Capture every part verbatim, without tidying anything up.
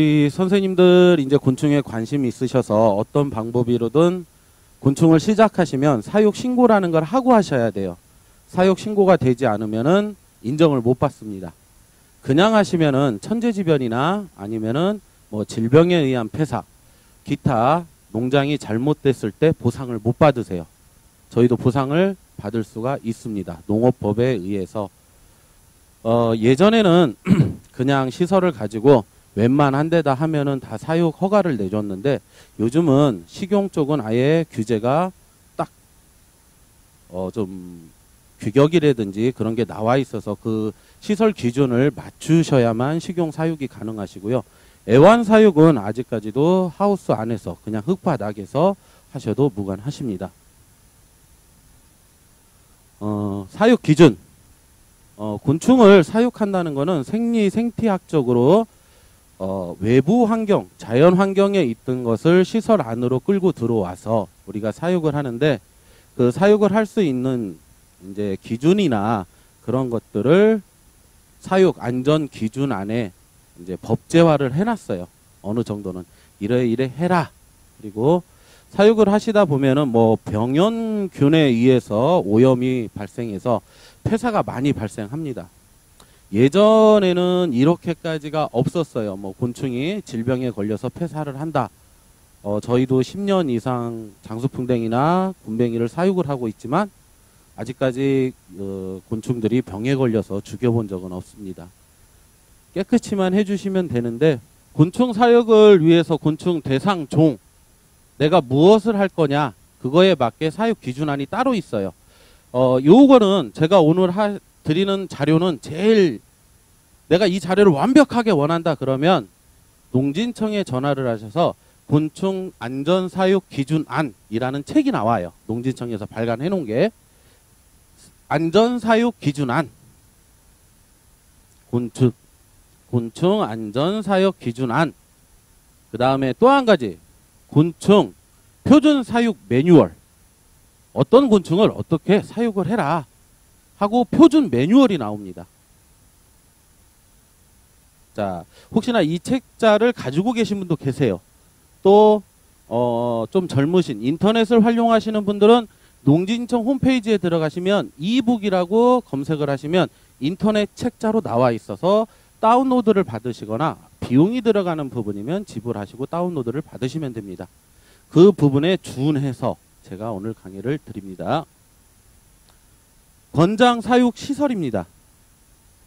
우리 선생님들 이제 곤충에 관심이 있으셔서 어떤 방법으로든 곤충을 시작하시면 사육 신고라는 걸 하고 하셔야 돼요. 사육 신고가 되지 않으면은 인정을 못 받습니다. 그냥 하시면은 천재지변이나 아니면은 뭐 질병에 의한 폐사, 기타 농장이 잘못됐을 때 보상을 못 받으세요. 저희도 보상을 받을 수가 있습니다. 농업법에 의해서. 어, 예전에는 그냥 시설을 가지고 웬만한 데다 하면은 다 사육 허가를 내줬는데 요즘은 식용 쪽은 아예 규제가 딱 어, 좀 규격이라든지 그런 게 나와 있어서 그 시설 기준을 맞추셔야만 식용 사육이 가능하시고요. 애완 사육은 아직까지도 하우스 안에서 그냥 흙바닥에서 하셔도 무관하십니다. 어, 사육 기준. 어, 곤충을 사육한다는 거는 생리 생태학적으로 어, 외부 환경, 자연 환경에 있던 것을 시설 안으로 끌고 들어와서 우리가 사육을 하는데 그 사육을 할 수 있는 이제 기준이나 그런 것들을 사육 안전 기준 안에 이제 법제화를 해놨어요. 어느 정도는 이래 이래 해라. 그리고 사육을 하시다 보면은 뭐 병연균에 의해서 오염이 발생해서 폐사가 많이 발생합니다. 예전에는 이렇게까지가 없었어요. 뭐 곤충이 질병에 걸려서 폐사를 한다. 어, 저희도 십 년 이상 장수풍뎅이나 군뱅이를 사육을 하고 있지만 아직까지 그 곤충들이 병에 걸려서 죽여본 적은 없습니다. 깨끗이만 해주시면 되는데 곤충 사육을 위해서 곤충 대상 종 내가 무엇을 할 거냐 그거에 맞게 사육 기준안이 따로 있어요. 어, 요거는 제가 오늘 하, 드리는 자료는 제일 내가 이 자료를 완벽하게 원한다 그러면 농진청에 전화를 하셔서 곤충 안전 사육 기준안이라는 책이 나와요. 농진청에서 발간해 놓은 게 안전 사육 기준안 곤충 곤충 안전 사육 기준안 그 다음에 또 한 가지 곤충 표준 사육 매뉴얼 어떤 곤충을 어떻게 사육을 해라 하고 표준 매뉴얼이 나옵니다. 자, 혹시나 이 책자를 가지고 계신 분도 계세요. 또 어, 좀 젊으신 인터넷을 활용하시는 분들은 농진청 홈페이지에 들어가시면 이북이라고 검색을 하시면 인터넷 책자로 나와 있어서 다운로드를 받으시거나 비용이 들어가는 부분이면 지불하시고 다운로드를 받으시면 됩니다. 그 부분에 준해서 제가 오늘 강의를 드립니다. 권장 사육 시설입니다.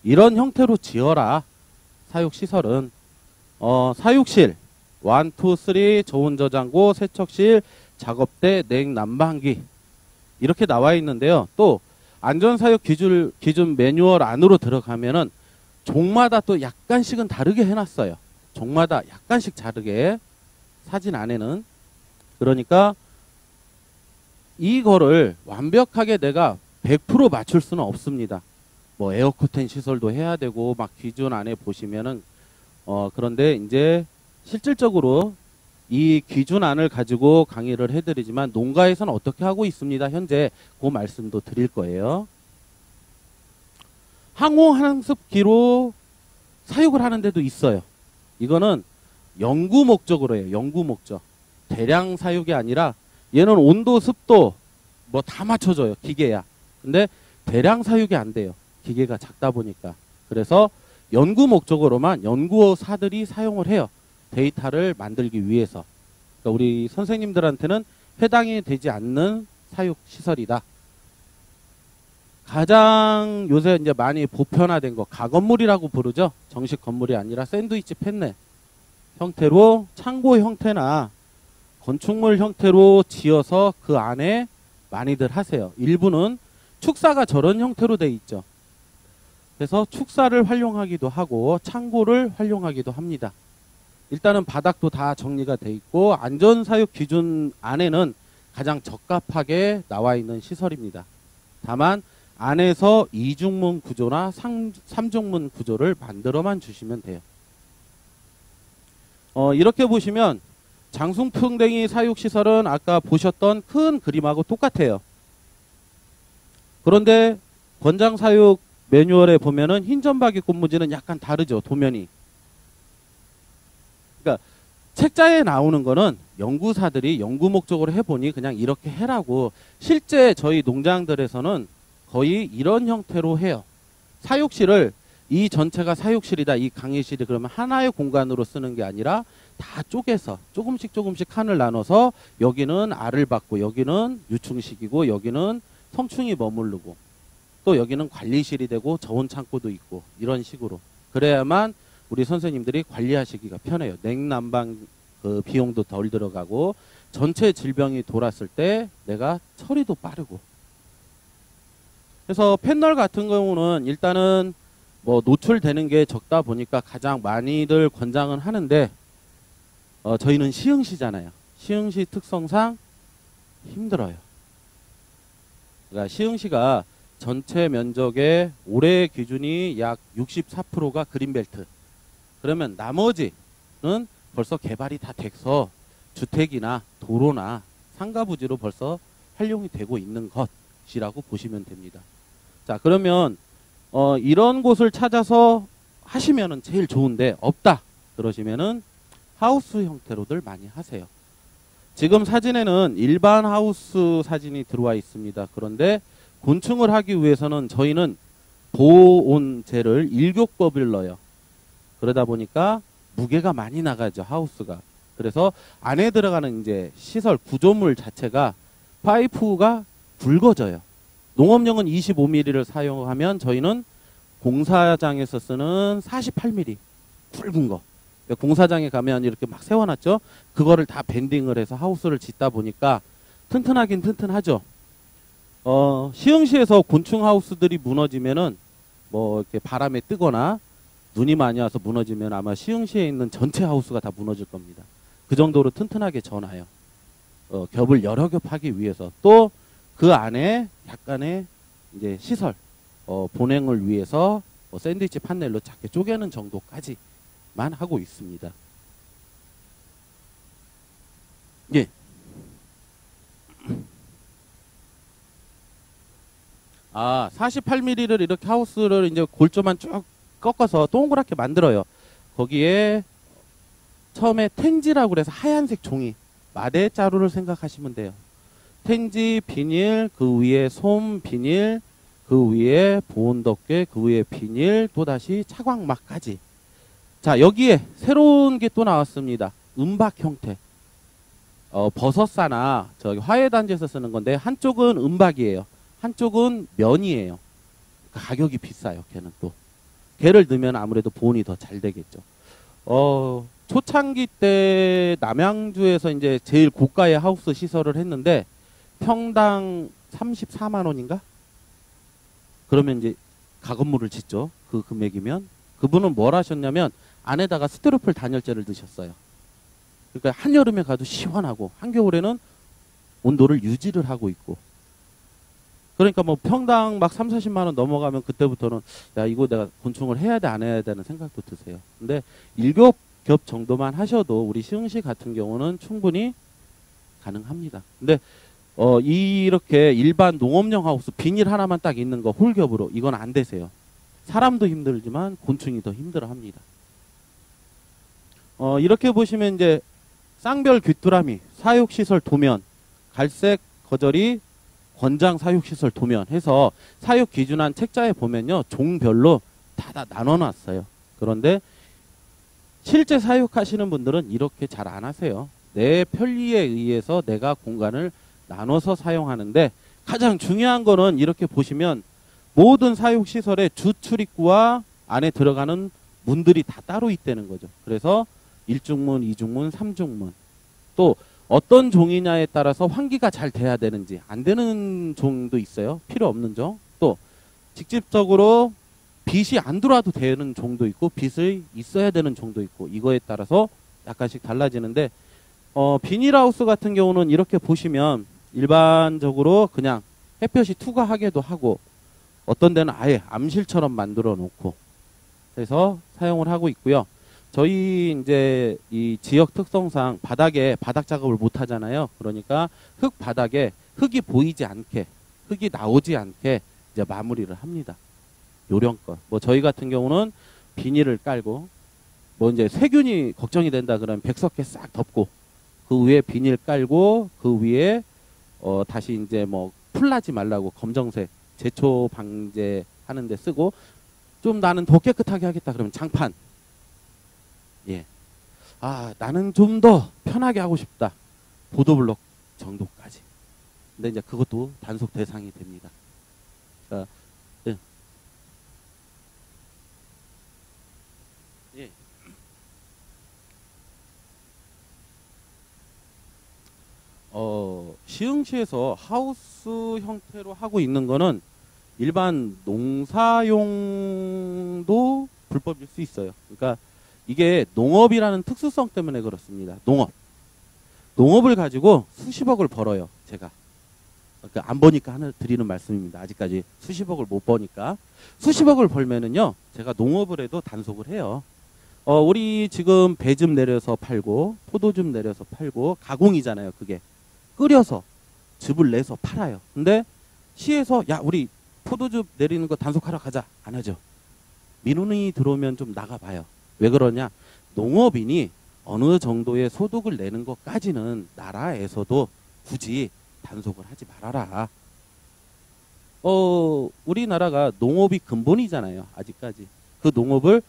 이런 형태로 지어라. 사육 시설은 어, 사육실, 일, 이, 삼, 저온 저장고, 세척실, 작업대, 냉난방기 이렇게 나와 있는데요. 또 안전사육 기준, 기준 매뉴얼 안으로 들어가면은 종마다 또 약간씩은 다르게 해놨어요. 종마다 약간씩 다르게 사진 안에는 그러니까 이거를 완벽하게 내가 백 퍼센트 맞출 수는 없습니다. 뭐 에어커튼 시설도 해야 되고 막 기준 안에 보시면은 어 그런데 이제 실질적으로 이 기준안을 가지고 강의를 해드리지만 농가에서는 어떻게 하고 있습니다. 현재 그 말씀도 드릴 거예요. 항공항습기로 사육을 하는 데도 있어요. 이거는 연구 목적으로 해요. 연구 목적. 대량 사육이 아니라 얘는 온도, 습도 뭐 다 맞춰줘요. 기계야. 근데 대량 사육이 안 돼요. 기계가 작다 보니까. 그래서 연구 목적으로만 연구사들이 사용을 해요. 데이터를 만들기 위해서. 그러니까 우리 선생님들한테는 해당이 되지 않는 사육 시설이다. 가장 요새 이제 많이 보편화된 거 가건물이라고 부르죠. 정식 건물이 아니라 샌드위치 팬네 형태로 창고 형태나 건축물 형태로 지어서 그 안에 많이들 하세요. 일부는 축사가 저런 형태로 돼 있죠. 그래서 축사를 활용하기도 하고 창고를 활용하기도 합니다. 일단은 바닥도 다 정리가 돼 있고 안전사육 기준 안에는 가장 적합하게 나와 있는 시설입니다. 다만 안에서 이중문 구조나 삼중문 구조를 만들어만 주시면 돼요. 어, 이렇게 보시면 장수풍뎅이 사육시설은 아까 보셨던 큰 그림하고 똑같아요. 그런데 권장사육 매뉴얼에 보면은 흰점박이꽃무지는 약간 다르죠. 도면이. 그러니까 책자에 나오는 거는 연구사들이 연구 목적으로 해보니 그냥 이렇게 해라고, 실제 저희 농장들에서는 거의 이런 형태로 해요. 사육실을 이 전체가 사육실이다, 이 강의실이 그러면 하나의 공간으로 쓰는 게 아니라 다 쪼개서 조금씩 조금씩 칸을 나눠서 여기는 알을 받고 여기는 유충식이고 여기는 성충이 머무르고 또 여기는 관리실이 되고 저온 창고도 있고 이런 식으로, 그래야만 우리 선생님들이 관리하시기가 편해요. 냉난방 그 비용도 덜 들어가고 전체 질병이 돌았을 때 내가 처리도 빠르고. 그래서 팻널 같은 경우는 일단은 뭐 노출되는 게 적다 보니까 가장 많이들 권장은 하는데, 어 저희는 시흥시잖아요. 시흥시 특성상 힘들어요. 그러니까 시흥시가 전체 면적의 올해 기준이 약 육십사 퍼센트가 그린벨트. 그러면 나머지는 벌써 개발이 다 돼서 주택이나 도로나 상가 부지로 벌써 활용이 되고 있는 것이라고 보시면 됩니다. 자, 그러면 어, 이런 곳을 찾아서 하시면은 제일 좋은데 없다 그러시면은 하우스 형태로들 많이 하세요. 지금 사진에는 일반 하우스 사진이 들어와 있습니다. 그런데 곤충을 하기 위해서는 저희는 보온제를 일교법을 넣어요. 그러다 보니까 무게가 많이 나가죠, 하우스가. 그래서 안에 들어가는 이제 시설 구조물 자체가 파이프가 굵어져요. 농업용은 이십오 밀리미터를 사용하면 저희는 공사장에서 쓰는 사십팔 밀리미터 굵은 거, 공사장에 가면 이렇게 막 세워놨죠. 그거를 다 밴딩을 해서 하우스를 짓다 보니까 튼튼하긴 튼튼하죠. 어, 시흥시에서 곤충 하우스들이 무너지면은 뭐 이렇게 바람에 뜨거나 눈이 많이 와서 무너지면 아마 시흥시에 있는 전체 하우스가 다 무너질 겁니다. 그 정도로 튼튼하게 전하여 어, 겹을 여러 겹 하기 위해서, 또 그 안에 약간의 이제 시설 어, 보냉을 위해서 뭐 샌드위치 판넬로 작게 쪼개는 정도까지만 하고 있습니다. 예. 아, 사십팔 밀리미터를 이렇게 하우스를 이제 골조만 쭉 꺾어서 동그랗게 만들어요. 거기에 처음에 텐지라고 그래서 하얀색 종이, 마대 자루를 생각하시면 돼요. 텐지, 비닐, 그 위에 솜, 비닐, 그 위에 보온 덮개, 그 위에 비닐, 또다시 차광막까지. 자, 여기에 새로운 게 또 나왔습니다. 은박 형태. 어, 버섯사나 저기 화훼단지에서 쓰는 건데, 한쪽은 은박이에요. 한쪽은 면이에요. 가격이 비싸요, 걔는 또. 걔를 넣으면 아무래도 보온이 더 잘 되겠죠. 어, 초창기 때 남양주에서 이제 제일 고가의 하우스 시설을 했는데 평당 삼십사만 원인가? 그러면 이제 가건물을 짓죠. 그 금액이면. 그분은 뭘 하셨냐면 안에다가 스티로폴 단열재를 넣으셨어요. 그러니까 한여름에 가도 시원하고 한겨울에는 온도를 유지를 하고 있고. 그러니까 뭐 평당 막 삼사십만 원 넘어가면 그때부터는 야, 이거 내가 곤충을 해야 돼 안 해야 되는 생각도 드세요. 근데 일곱 겹 정도만 하셔도 우리 시흥시 같은 경우는 충분히 가능합니다. 근데 어, 이렇게 일반 농업용 하우스 비닐 하나만 딱 있는 거 홀겹으로, 이건 안 되세요. 사람도 힘들지만 곤충이 더 힘들어합니다. 어, 이렇게 보시면 이제 쌍별귀뚜라미 사육시설 도면, 갈색 거절이 권장 사육시설 도면 해서 사육 기준안 책자에 보면요, 종별로 다, 다 나눠놨어요. 그런데 실제 사육하시는 분들은 이렇게 잘 안 하세요. 내 편리에 의해서 내가 공간을 나눠서 사용하는데, 가장 중요한 거는 이렇게 보시면 모든 사육시설의 주 출입구와 안에 들어가는 문들이 다 따로 있다는 거죠. 그래서 일중문, 이중문, 삼중문, 또 어떤 종이냐에 따라서 환기가 잘 돼야 되는지 안 되는 종도 있어요. 필요 없는 종. 또 직접적으로 빛이 안 들어와도 되는 종도 있고 빛이 있어야 되는 종도 있고, 이거에 따라서 약간씩 달라지는데, 어, 비닐하우스 같은 경우는 이렇게 보시면 일반적으로 그냥 햇볕이 투과하게도 하고 어떤 데는 아예 암실처럼 만들어 놓고 해서 사용을 하고 있고요. 저희 이제 이 지역 특성상 바닥에 바닥 작업을 못 하잖아요. 그러니까 흙 바닥에 흙이 보이지 않게, 흙이 나오지 않게 이제 마무리를 합니다. 요령껏. 뭐 저희 같은 경우는 비닐을 깔고 뭐 이제 세균이 걱정이 된다 그러면 백석개 싹 덮고 그 위에 비닐 깔고 그 위에 어 다시 이제 뭐 풀나지 말라고 검정색 제초 방제 하는데 쓰고, 좀 나는 더 깨끗하게 하겠다 그러면 장판. 예. 아, 나는 좀 더 편하게 하고 싶다. 보도블록 정도까지. 근데 이제 그것도 단속 대상이 됩니다. 자, 예. 예. 어, 시흥시에서 하우스 형태로 하고 있는 거는 일반 농사용도 불법일 수 있어요. 그러니까 이게 농업이라는 특수성 때문에 그렇습니다. 농업. 농업을 가지고 수십억을 벌어요. 제가. 그러니까 안 버니까 하나 드리는 말씀입니다. 아직까지 수십억을 못 버니까. 수십억을 벌면은요. 제가 농업을 해도 단속을 해요. 어, 우리 지금 배 좀 내려서 팔고 포도 좀 내려서 팔고 가공이잖아요. 그게. 끓여서 즙을 내서 팔아요. 근데 시에서 야 우리 포도즙 내리는 거 단속하러 가자. 안 하죠. 민원이 들어오면 좀 나가봐요. 왜 그러냐. 농업인이 어느 정도의 소득을 내는 것까지는 나라에서도 굳이 단속을 하지 말아라. 어, 우리나라가 농업이 근본이잖아요. 아직까지. 그 농업을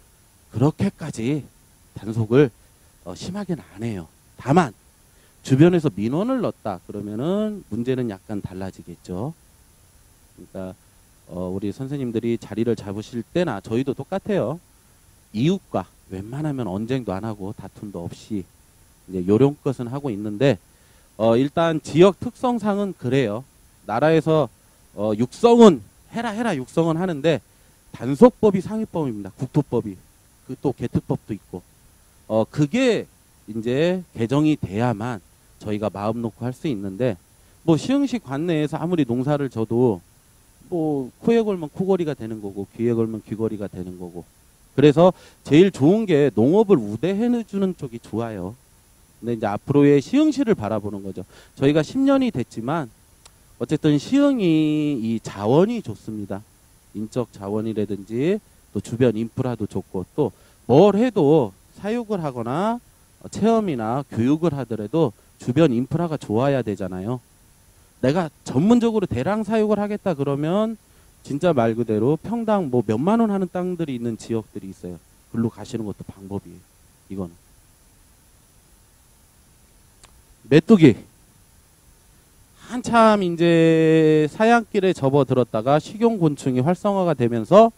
그렇게까지 단속을 어, 심하게는 안 해요. 다만 주변에서 민원을 넣었다 그러면은 문제는 약간 달라지겠죠. 그러니까 어, 우리 선생님들이 자리를 잡으실 때나 저희도 똑같아요. 이웃과 웬만하면 언쟁도 안 하고 다툼도 없이 이제 요령껏은 하고 있는데 어, 일단 지역 특성상은 그래요. 나라에서 어, 육성은 해라 해라 육성은 하는데 단속법이 상위법입니다. 국토법이. 그 또 개특법도 있고 어, 그게 이제 개정이 돼야만 저희가 마음 놓고 할 수 있는데 뭐 시흥시 관내에서 아무리 농사를 져도 뭐 코에 걸면 코걸이가 되는 거고 귀에 걸면 귀걸이가 되는 거고 그래서 제일 좋은 게 농업을 우대해주는 쪽이 좋아요. 근데 이제 앞으로의 시흥시를 바라보는 거죠. 저희가 십 년이 됐지만 어쨌든 시흥이 이 자원이 좋습니다. 인적 자원이라든지 또 주변 인프라도 좋고 또 뭘 해도 사육을 하거나 체험이나 교육을 하더라도 주변 인프라가 좋아야 되잖아요. 내가 전문적으로 대량 사육을 하겠다 그러면 진짜 말 그대로 평당 뭐 몇만 원 하는 땅들이 있는 지역들이 있어요. 글로 가시는 것도 방법이에요. 이건 메뚜기 한참 이제 사양길에 접어들었다가 식용곤충이 활성화가 되면서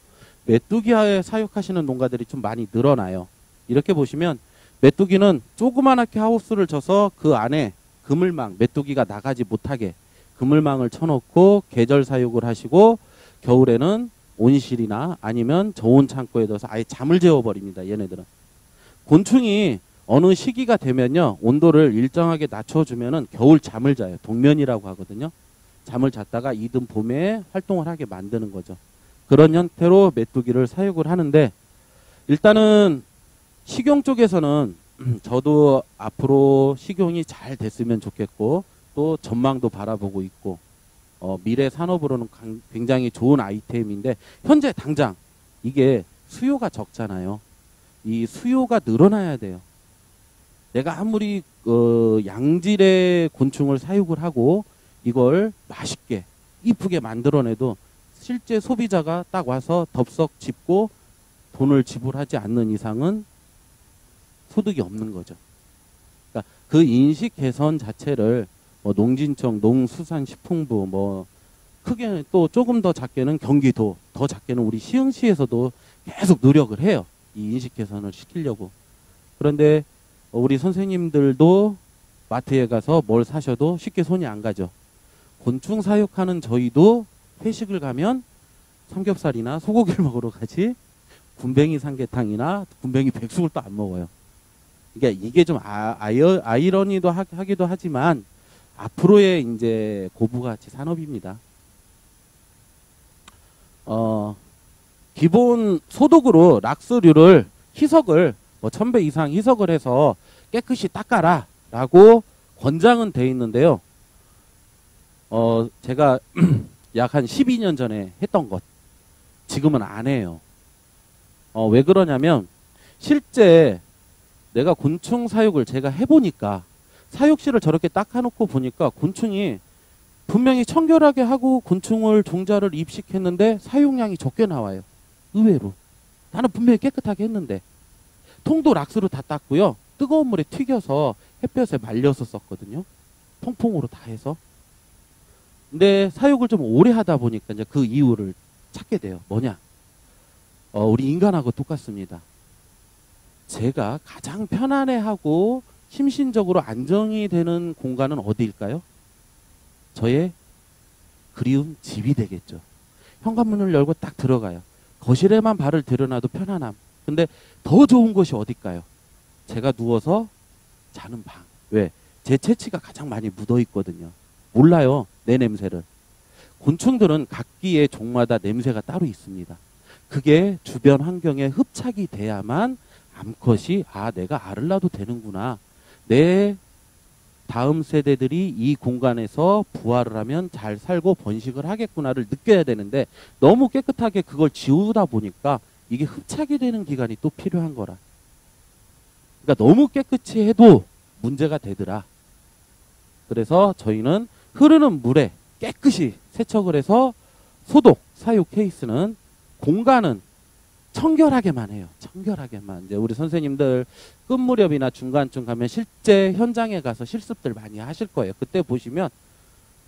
메뚜기 사육하시는 농가들이 좀 많이 늘어나요. 이렇게 보시면 메뚜기는 조그만하게 하우스를 쳐서 그 안에 그물망, 메뚜기가 나가지 못하게 그물망을 쳐놓고 계절 사육을 하시고 겨울에는 온실이나 아니면 저온 창고에 넣어서 아예 잠을 재워버립니다. 얘네들은. 곤충이 어느 시기가 되면요. 온도를 일정하게 낮춰주면은 겨울 잠을 자요. 동면이라고 하거든요. 잠을 잤다가 이른 봄에 활동을 하게 만드는 거죠. 그런 형태로 메뚜기를 사육을 하는데 일단은 식용 쪽에서는 저도 앞으로 식용이 잘 됐으면 좋겠고 또 전망도 바라보고 있고 어, 미래 산업으로는 굉장히 좋은 아이템인데 현재 당장 이게 수요가 적잖아요. 이 수요가 늘어나야 돼요. 내가 아무리 어, 양질의 곤충을 사육을 하고 이걸 맛있게 이쁘게 만들어내도 실제 소비자가 딱 와서 덥석 짚고 돈을 지불하지 않는 이상은 소득이 없는 거죠. 그러니까 그 인식 개선 자체를 뭐 농진청, 농수산식품부 뭐 크게는 또 조금 더 작게는 경기도, 더 작게는 우리 시흥시에서도 계속 노력을 해요. 이 인식 개선을 시키려고. 그런데 우리 선생님들도 마트에 가서 뭘 사셔도 쉽게 손이 안 가죠. 곤충 사육하는 저희도 회식을 가면 삼겹살이나 소고기를 먹으러 가지 군뱅이 삼계탕이나 군뱅이 백숙을 또 안 먹어요. 그러니까 이게 좀 아, 아이러, 아이러니도 하, 하기도 하지만 앞으로의 이제 고부가치 산업입니다. 어, 기본 소독으로 락스류를 희석을 뭐 천 배 이상 희석을 해서 깨끗이 닦아라 라고 권장은 돼 있는데요. 어, 제가 약 한 십이 년 전에 했던 것 지금은 안 해요. 어, 왜 그러냐면 실제 내가 곤충 사육을 제가 해보니까 사육실을 저렇게 딱 해놓고 보니까 곤충이 분명히 청결하게 하고 곤충을 종자를 입식했는데 사육량이 적게 나와요. 의외로. 나는 분명히 깨끗하게 했는데. 통도 락스로 다 닦고요. 뜨거운 물에 튀겨서 햇볕에 말려서 썼거든요. 통풍으로 다 해서. 근데 사육을 좀 오래 하다 보니까 이제 그 이유를 찾게 돼요. 뭐냐? 어, 우리 인간하고 똑같습니다. 제가 가장 편안해하고 심신적으로 안정이 되는 공간은 어디일까요? 저의 그리운 집이 되겠죠. 현관문을 열고 딱 들어가요. 거실에만 발을 들여놔도 편안함. 근데 더 좋은 곳이 어딜까요? 제가 누워서 자는 방. 왜? 제 체취가 가장 많이 묻어있거든요. 몰라요. 내 냄새를. 곤충들은 각기의 종마다 냄새가 따로 있습니다. 그게 주변 환경에 흡착이 돼야만 암컷이 아 내가 알을 낳아도 되는구나. 내 다음 세대들이 이 공간에서 부화를 하면 잘 살고 번식을 하겠구나를 느껴야 되는데 너무 깨끗하게 그걸 지우다 보니까 이게 흡착이 되는 기간이 또 필요한 거라. 그러니까 너무 깨끗이 해도 문제가 되더라. 그래서 저희는 흐르는 물에 깨끗이 세척을 해서 소독, 사육 케이스는 공간은 청결하게만 해요. 청결하게만. 이제 우리 선생님들 끝 무렵이나 중간쯤 가면 실제 현장에 가서 실습들 많이 하실 거예요. 그때 보시면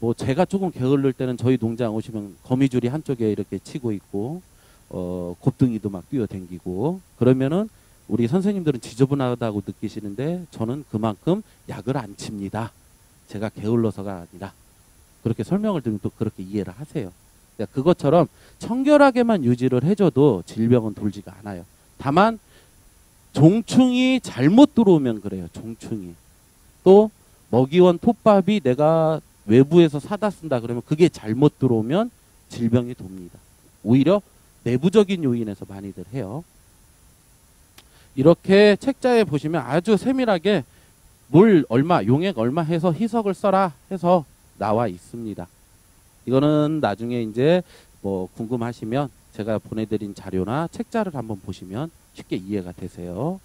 뭐 제가 조금 게을를 때는 저희 농장 오시면 거미줄이 한쪽에 이렇게 치고 있고 어 곱등이도 막 뛰어댕기고 그러면은 우리 선생님들은 지저분하다고 느끼시는데 저는 그만큼 약을 안 칩니다. 제가 게을러서가 아니라 그렇게 설명을 드리면 또 그렇게 이해를 하세요. 그것처럼 청결하게만 유지를 해줘도 질병은 돌지가 않아요. 다만 종충이 잘못 들어오면 그래요. 종충이. 또 먹이원 톱밥이 내가 외부에서 사다 쓴다 그러면 그게 잘못 들어오면 질병이 돕니다. 오히려 내부적인 요인에서 많이들 해요. 이렇게 책자에 보시면 아주 세밀하게 물 얼마, 용액 얼마 해서 희석을 써라 해서 나와 있습니다. 이거는 나중에 이제 뭐 궁금하시면 제가 보내드린 자료나 책자를 한번 보시면 쉽게 이해가 되세요.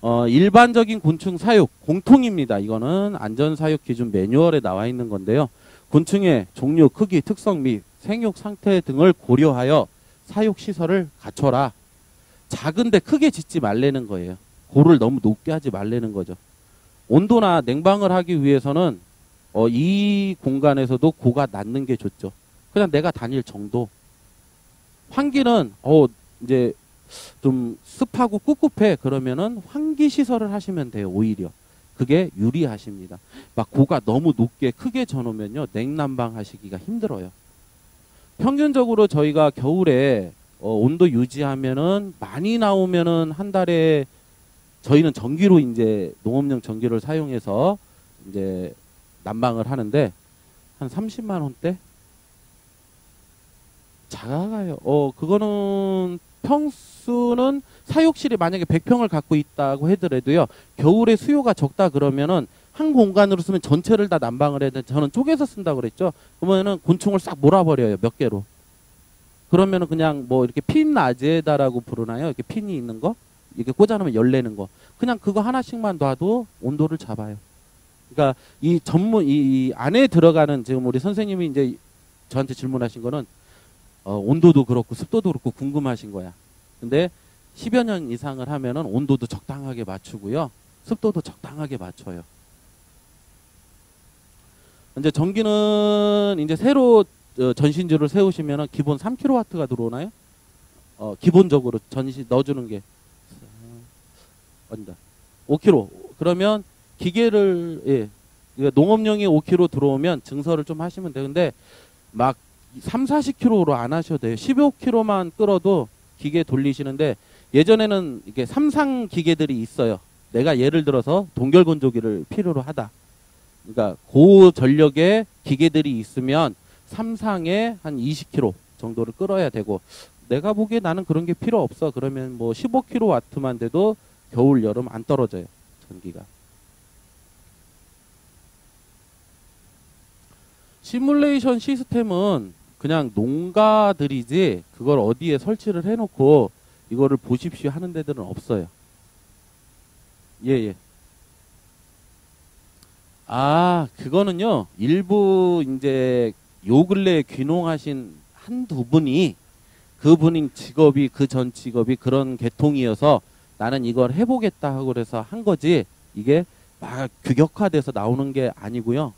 어, 일반적인 곤충 사육 공통입니다. 이거는 안전사육 기준 매뉴얼에 나와 있는 건데요. 곤충의 종류, 크기, 특성 및 생육 상태 등을 고려하여 사육시설을 갖춰라. 작은데 크게 짓지 말라는 거예요. 고를 너무 높게 하지 말라는 거죠. 온도나 냉방을 하기 위해서는 어, 이 공간에서도 고가 낮는 게 좋죠. 그냥 내가 다닐 정도. 환기는 어 이제 좀 습하고 꿉꿉해 그러면은 환기 시설을 하시면 돼요. 오히려 그게 유리하십니다. 막 고가 너무 높게 크게 져놓으면요 냉난방 하시기가 힘들어요. 평균적으로 저희가 겨울에 어, 온도 유지하면은 많이 나오면은 한 달에 저희는 전기로 이제 농업용 전기를 사용해서 이제 난방을 하는데 한 삼십만 원대 작아요. 어 그거는 평수는 사육실이 만약에 백 평을 갖고 있다고 해더라도요. 겨울에 수요가 적다 그러면은 한 공간으로 쓰면 전체를 다 난방을 해야 되는데 저는 쪼개서 쓴다고 그랬죠. 그러면은 곤충을 싹 몰아버려요. 몇 개로. 그러면은 그냥 뭐 이렇게 핀 아재다라고 부르나요? 이렇게 핀이 있는 거. 이렇게 꽂아놓으면 열 내는 거. 그냥 그거 하나씩만 놔도 온도를 잡아요. 그러니까 이 전문 이 안에 들어가는 지금 우리 선생님이 이제 저한테 질문하신 거는 어, 온도도 그렇고 습도도 그렇고 궁금하신 거야. 근데 십여 년 이상을 하면은 온도도 적당하게 맞추고요. 습도도 적당하게 맞춰요. 이제 전기는 이제 새로 어, 전신줄을 세우시면은 기본 삼 킬로와트가 들어오나요? 어, 기본적으로 전신 넣어주는 게 아니다. 오 킬로와트. 그러면 기계를 예, 그러니까 농업용이 오 킬로그램 들어오면 증설을 좀 하시면 돼요. 근데 막 삼, 사십 킬로그램로 안 하셔도 돼요. 십오 킬로그램만 끌어도 기계 돌리시는데 예전에는 이게 삼상 기계들이 있어요. 내가 예를 들어서 동결건조기를 필요로 하다. 그러니까 고전력의 기계들이 있으면 삼상에 한 이십 킬로그램 정도를 끌어야 되고 내가 보기에 나는 그런 게 필요 없어. 그러면 뭐 십오 킬로와트만 돼도 겨울, 여름 안 떨어져요. 전기가. 시뮬레이션 시스템은 그냥 농가들이지 그걸 어디에 설치를 해놓고 이거를 보십시오 하는 데들은 없어요. 예, 예. 아, 그거는요, 일부 이제 요 근래에 귀농하신 한두 분이 그분인 직업이, 그 전 직업이 그런 계통이어서 나는 이걸 해보겠다 하고 그래서 한 거지, 이게 막 규격화돼서 나오는 게 아니고요.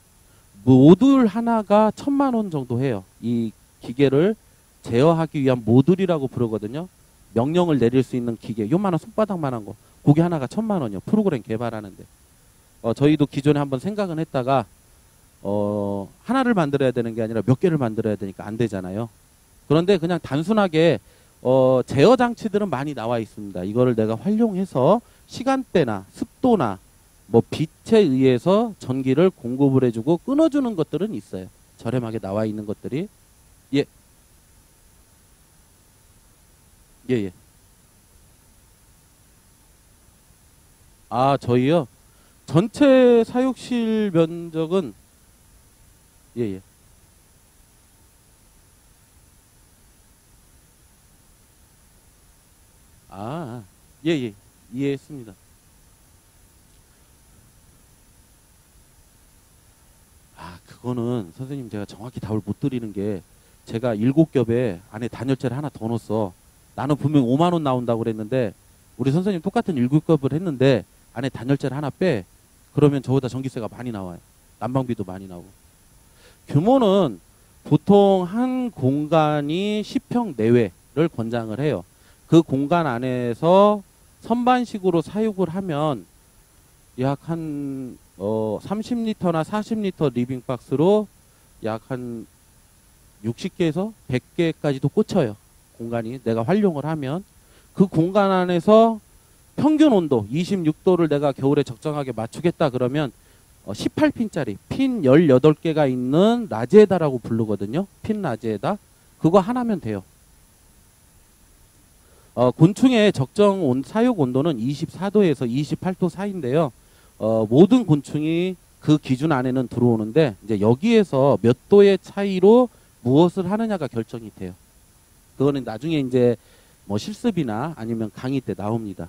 모듈 하나가 천만 원 정도 해요. 이 기계를 제어하기 위한 모듈이라고 부르거든요. 명령을 내릴 수 있는 기계, 요만한 손바닥만한 거, 그게 하나가 천만 원이요. 프로그램 개발하는데. 어, 저희도 기존에 한번 생각은 했다가 어, 하나를 만들어야 되는 게 아니라 몇 개를 만들어야 되니까 안 되잖아요. 그런데 그냥 단순하게 어, 제어 장치들은 많이 나와 있습니다. 이거를 내가 활용해서 시간대나 습도나 뭐 빛에 의해서 전기를 공급을 해주고 끊어주는 것들은 있어요. 저렴하게 나와 있는 것들이. 예. 예, 예. 아, 저희요? 전체 사육실 면적은, 예, 예. 아, 예, 예. 이해했습니다. 아, 그거는 선생님 제가 정확히 답을 못 드리는 게, 제가 일곱 겹에 안에 단열재를 하나 더 넣었어. 나는 분명 오만 원 나온다고 그랬는데, 우리 선생님 똑같은 일곱 겹을 했는데 안에 단열재를 하나 빼. 그러면 저보다 전기세가 많이 나와요. 난방비도 많이 나오고. 규모는 보통 한 공간이 십 평 내외를 권장을 해요. 그 공간 안에서 선반식으로 사육을 하면 약 한 어, 삼십 리터나 사십 리터 리빙박스로 약 한 육십 개에서 백 개까지도 꽂혀요. 공간이 내가 활용을 하면. 그 공간 안에서 평균 온도 이십육 도를 내가 겨울에 적정하게 맞추겠다 그러면 십팔 핀짜리 핀 열여덟 개가 있는 라지에다라고 부르거든요. 핀 라지에다. 그거 하나면 돼요. 어, 곤충의 적정 온, 사육 온도는 이십사 도에서 이십팔 도 사이인데요. 어, 모든 곤충이 그 기준 안에는 들어오는데 이제 여기에서 몇 도의 차이로 무엇을 하느냐가 결정이 돼요. 그거는 나중에 이제 뭐 실습이나 아니면 강의 때 나옵니다.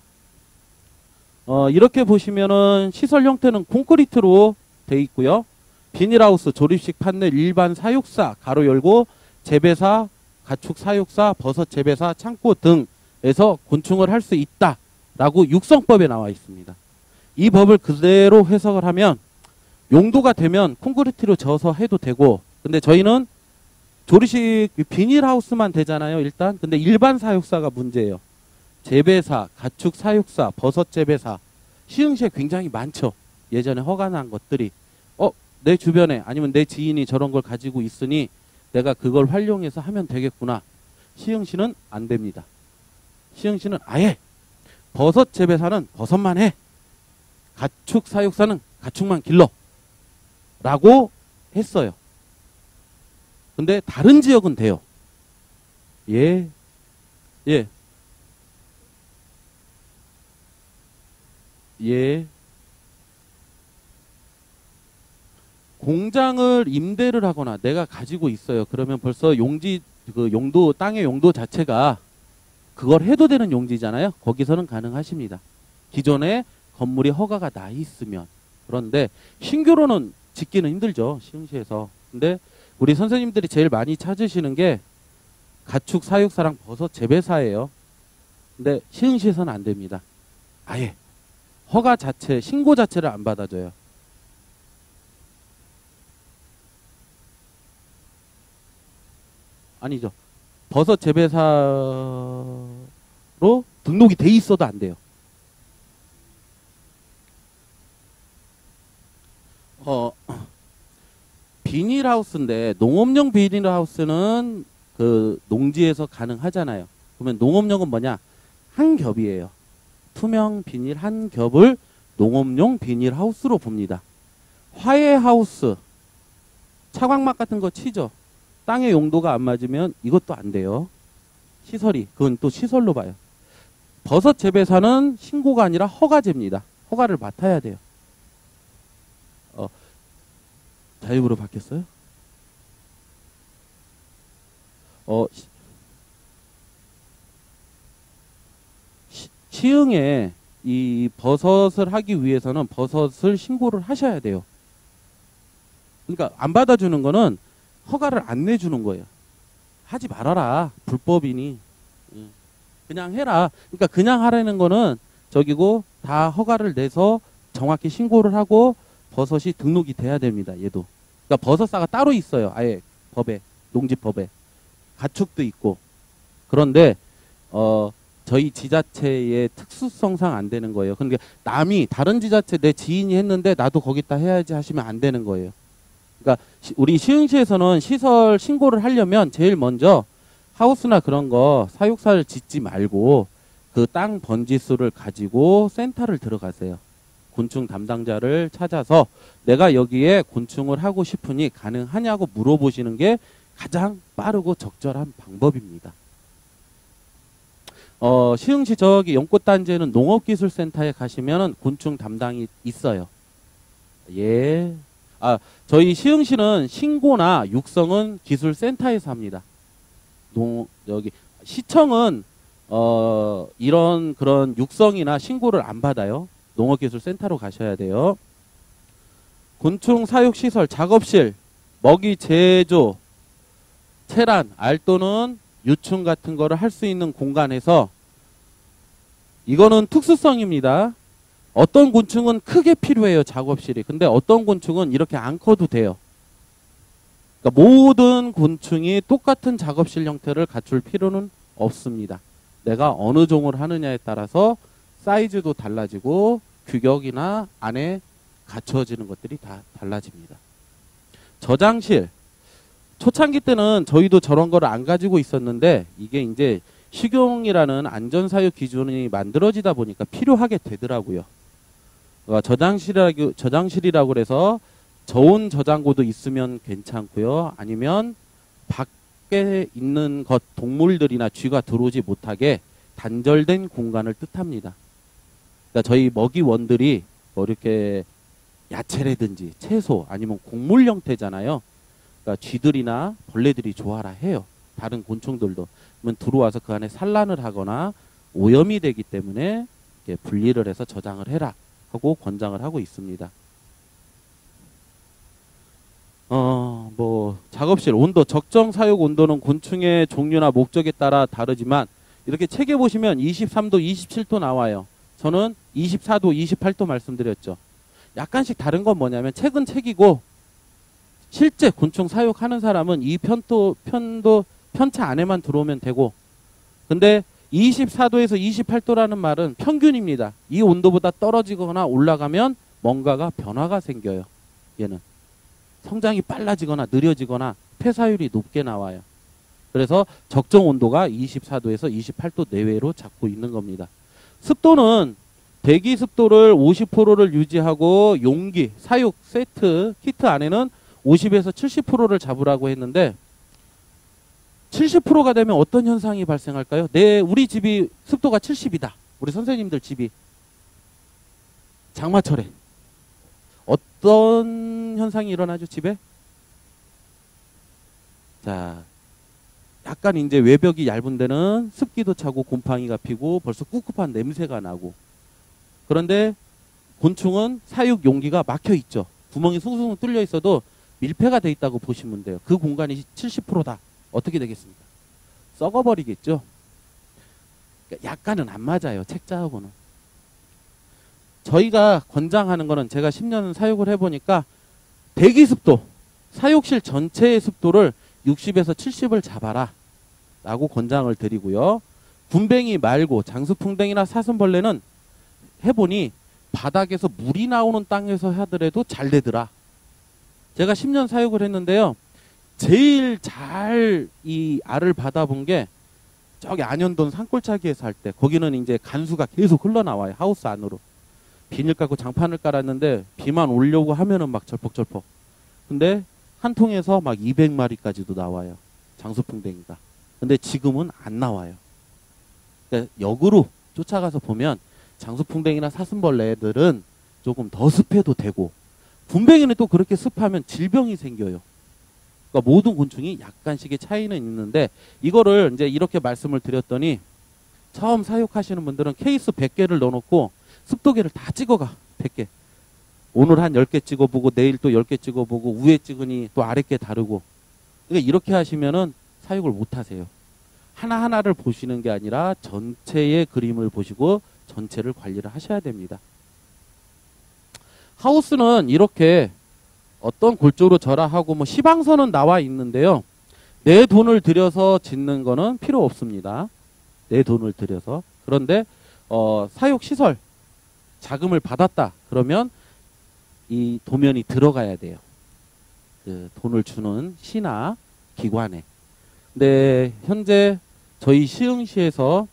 어, 이렇게 보시면은 시설 형태는 콘크리트로 돼 있고요. 비닐하우스, 조립식 판넬, 일반 사육사, 가로 열고, 재배사, 가축 사육사, 버섯 재배사, 창고 등에서 곤충을 할 수 있다라고 육성법에 나와 있습니다. 이 법을 그대로 해석을 하면 용도가 되면 콘크리트로 저어서 해도 되고, 근데 저희는 조리식 비닐하우스만 되잖아요, 일단. 근데 일반 사육사가 문제예요. 재배사, 가축 사육사, 버섯 재배사. 시흥시에 굉장히 많죠. 예전에 허가난 것들이. 어, 내 주변에 아니면 내 지인이 저런 걸 가지고 있으니 내가 그걸 활용해서 하면 되겠구나. 시흥시는 안 됩니다. 시흥시는 아예 버섯 재배사는 버섯만 해. 가축 사육사는 가축만 길러. 라고 했어요. 근데 다른 지역은 돼요. 예. 예. 예. 공장을 임대를 하거나 내가 가지고 있어요. 그러면 벌써 용지, 그 용도, 땅의 용도 자체가 그걸 해도 되는 용지잖아요. 거기서는 가능하십니다. 기존에 건물이 허가가 나 있으면. 그런데 신규로는 짓기는 힘들죠. 시흥시에서. 근데 우리 선생님들이 제일 많이 찾으시는 게 가축 사육사랑 버섯 재배사예요. 근데 시흥시에서는 안 됩니다. 아예 허가 자체, 신고 자체를 안 받아줘요. 아니죠. 버섯 재배사로 등록이 돼 있어도 안 돼요. 어. 비닐하우스인데 농업용 비닐하우스는 그 농지에서 가능하잖아요. 그러면 농업용은 뭐냐? 한 겹이에요. 투명 비닐 한 겹을 농업용 비닐하우스로 봅니다. 화훼하우스, 차광막 같은 거 치죠. 땅의 용도가 안 맞으면 이것도 안 돼요. 시설이, 그건 또 시설로 봐요. 버섯 재배사는 신고가 아니라 허가제입니다. 허가를 맡아야 돼요. 자유로 바뀌었어요? 어, 시흥에 이 버섯을 하기 위해서는 버섯을 신고를 하셔야 돼요. 그러니까 안 받아주는 거는 허가를 안 내주는 거예요. 하지 말아라. 불법이니. 그냥 해라. 그러니까 그냥 하라는 거는 저기고 다 허가를 내서 정확히 신고를 하고 버섯이 등록이 돼야 됩니다. 얘도. 그러니까 버섯사가 따로 있어요. 아예 법에. 농지법에. 가축도 있고. 그런데 어 저희 지자체의 특수성상 안 되는 거예요. 그러니까 남이 다른 지자체 내 지인이 했는데 나도 거기다 해야지 하시면 안 되는 거예요. 그러니까 우리 시흥시에서는 시설 신고를 하려면 제일 먼저 하우스나 그런 거 사육사를 짓지 말고 그 땅 번지수를 가지고 센터를 들어가세요. 곤충 담당자를 찾아서 내가 여기에 곤충을 하고 싶으니 가능하냐고 물어보시는 게 가장 빠르고 적절한 방법입니다. 어, 시흥시 저기 연꽃단지에는 농업기술센터에 가시면 곤충 담당이 있어요. 예. 아, 저희 시흥시는 신고나 육성은 기술센터에서 합니다. 농, 여기, 시청은, 어, 이런 그런 육성이나 신고를 안 받아요. 농업기술센터로 가셔야 돼요. 곤충 사육시설, 작업실, 먹이 제조, 채란, 알 또는 유충 같은 거를 할 수 있는 공간에서 이거는 특수성입니다. 어떤 곤충은 크게 필요해요, 작업실이. 근데 어떤 곤충은 이렇게 안 커도 돼요. 그러니까 모든 곤충이 똑같은 작업실 형태를 갖출 필요는 없습니다. 내가 어느 종을 하느냐에 따라서 사이즈도 달라지고 규격이나 안에 갖춰지는 것들이 다 달라집니다. 저장실. 초창기 때는 저희도 저런 거를 안 가지고 있었는데 이게 이제 식용이라는 안전사육 기준이 만들어지다 보니까 필요하게 되더라고요. 저장실이라고, 저장실이라고 그래서 저온 저장고도 있으면 괜찮고요. 아니면 밖에 있는 것, 동물들이나 쥐가 들어오지 못하게 단절된 공간을 뜻합니다. 그러니까 저희 먹이원들이 뭐 이렇게 야채라든지 채소 아니면 곡물 형태잖아요. 그러니까 쥐들이나 벌레들이 좋아라 해요. 다른 곤충들도. 그러면 들어와서 그 안에 산란을 하거나 오염이 되기 때문에 이렇게 분리를 해서 저장을 해라. 하고 권장을 하고 있습니다. 어, 뭐 작업실 온도, 적정 사육 온도는 곤충의 종류나 목적에 따라 다르지만 이렇게 책에 보시면 이십삼 도, 이십칠 도 나와요. 저는 이십사 도, 이십팔 도 말씀드렸죠. 약간씩 다른 건 뭐냐면 책은 책이고 실제 곤충 사육하는 사람은 이 편도, 편도, 편차 안에만 들어오면 되고 근데 이십사 도에서 이십팔 도라는 말은 평균입니다. 이 온도보다 떨어지거나 올라가면 뭔가가 변화가 생겨요. 얘는 성장이 빨라지거나 느려지거나 폐사율이 높게 나와요. 그래서 적정 온도가 이십사 도에서 이십팔 도 내외로 잡고 있는 겁니다. 습도는 대기 습도를 오십 퍼센트를 유지하고 용기, 사육, 세트, 키트 안에는 오십에서 칠십 퍼센트를 잡으라고 했는데 칠십 퍼센트가 되면 어떤 현상이 발생할까요? 내 우리 집이 습도가 칠십이다. 우리 선생님들 집이 장마철에 어떤 현상이 일어나죠? 집에? 자, 약간 이제 외벽이 얇은 데는 습기도 차고 곰팡이가 피고 벌써 꿉꿉한 냄새가 나고 그런데 곤충은 사육 용기가 막혀 있죠. 구멍이 숭숭 뚫려 있어도 밀폐가 돼 있다고 보시면 돼요. 그 공간이 칠십 퍼센트다. 어떻게 되겠습니까? 썩어버리겠죠? 약간은 안 맞아요. 책자하고는. 저희가 권장하는 거는 제가 십 년 사육을 해보니까 대기습도, 사육실 전체의 습도를 육십에서 칠십을 잡아라 라고 권장을 드리고요. 군뱅이 말고 장수풍뎅이나 사슴벌레는 해보니 바닥에서 물이 나오는 땅에서 하더라도 잘 되더라. 제가 십 년 사육을 했는데요. 제일 잘 이 알을 받아본 게 저기 안현동 산골차기에서 할 때 거기는 이제 간수가 계속 흘러나와요. 하우스 안으로. 비닐 깔고 장판을 깔았는데 비만 오려고 하면은 막 절퍽절퍽. 근데 한 통에서 막 이백 마리까지도 나와요. 장수풍뎅이가. 근데 지금은 안 나와요. 그러니까 역으로 쫓아가서 보면 장수풍뎅이나 사슴벌레들은 조금 더 습해도 되고 군뱅이는 또 그렇게 습하면 질병이 생겨요. 그러니까 모든 곤충이 약간씩의 차이는 있는데 이거를 이제 이렇게 말씀을 드렸더니 처음 사육하시는 분들은 케이스 백 개를 넣어놓고 습도계를 다 찍어가. 백 개. 오늘 한 열 개 찍어보고 내일 또 열 개 찍어보고 위에 찍으니 또 아래 게 다르고. 그러니까 이렇게 하시면은 사육을 못하세요. 하나하나를 보시는 게 아니라 전체의 그림을 보시고 전체를 관리를 하셔야 됩니다. 하우스는 이렇게 어떤 골조로 저라 하고 뭐 시방서는 나와 있는데요. 내 돈을 들여서 짓는 거는 필요 없습니다. 내 돈을 들여서. 그런데 어, 사육시설 자금을 받았다 그러면 이 도면이 들어가야 돼요. 그 돈을 주는 시나 기관에. 근데 현재 저희 시흥시에서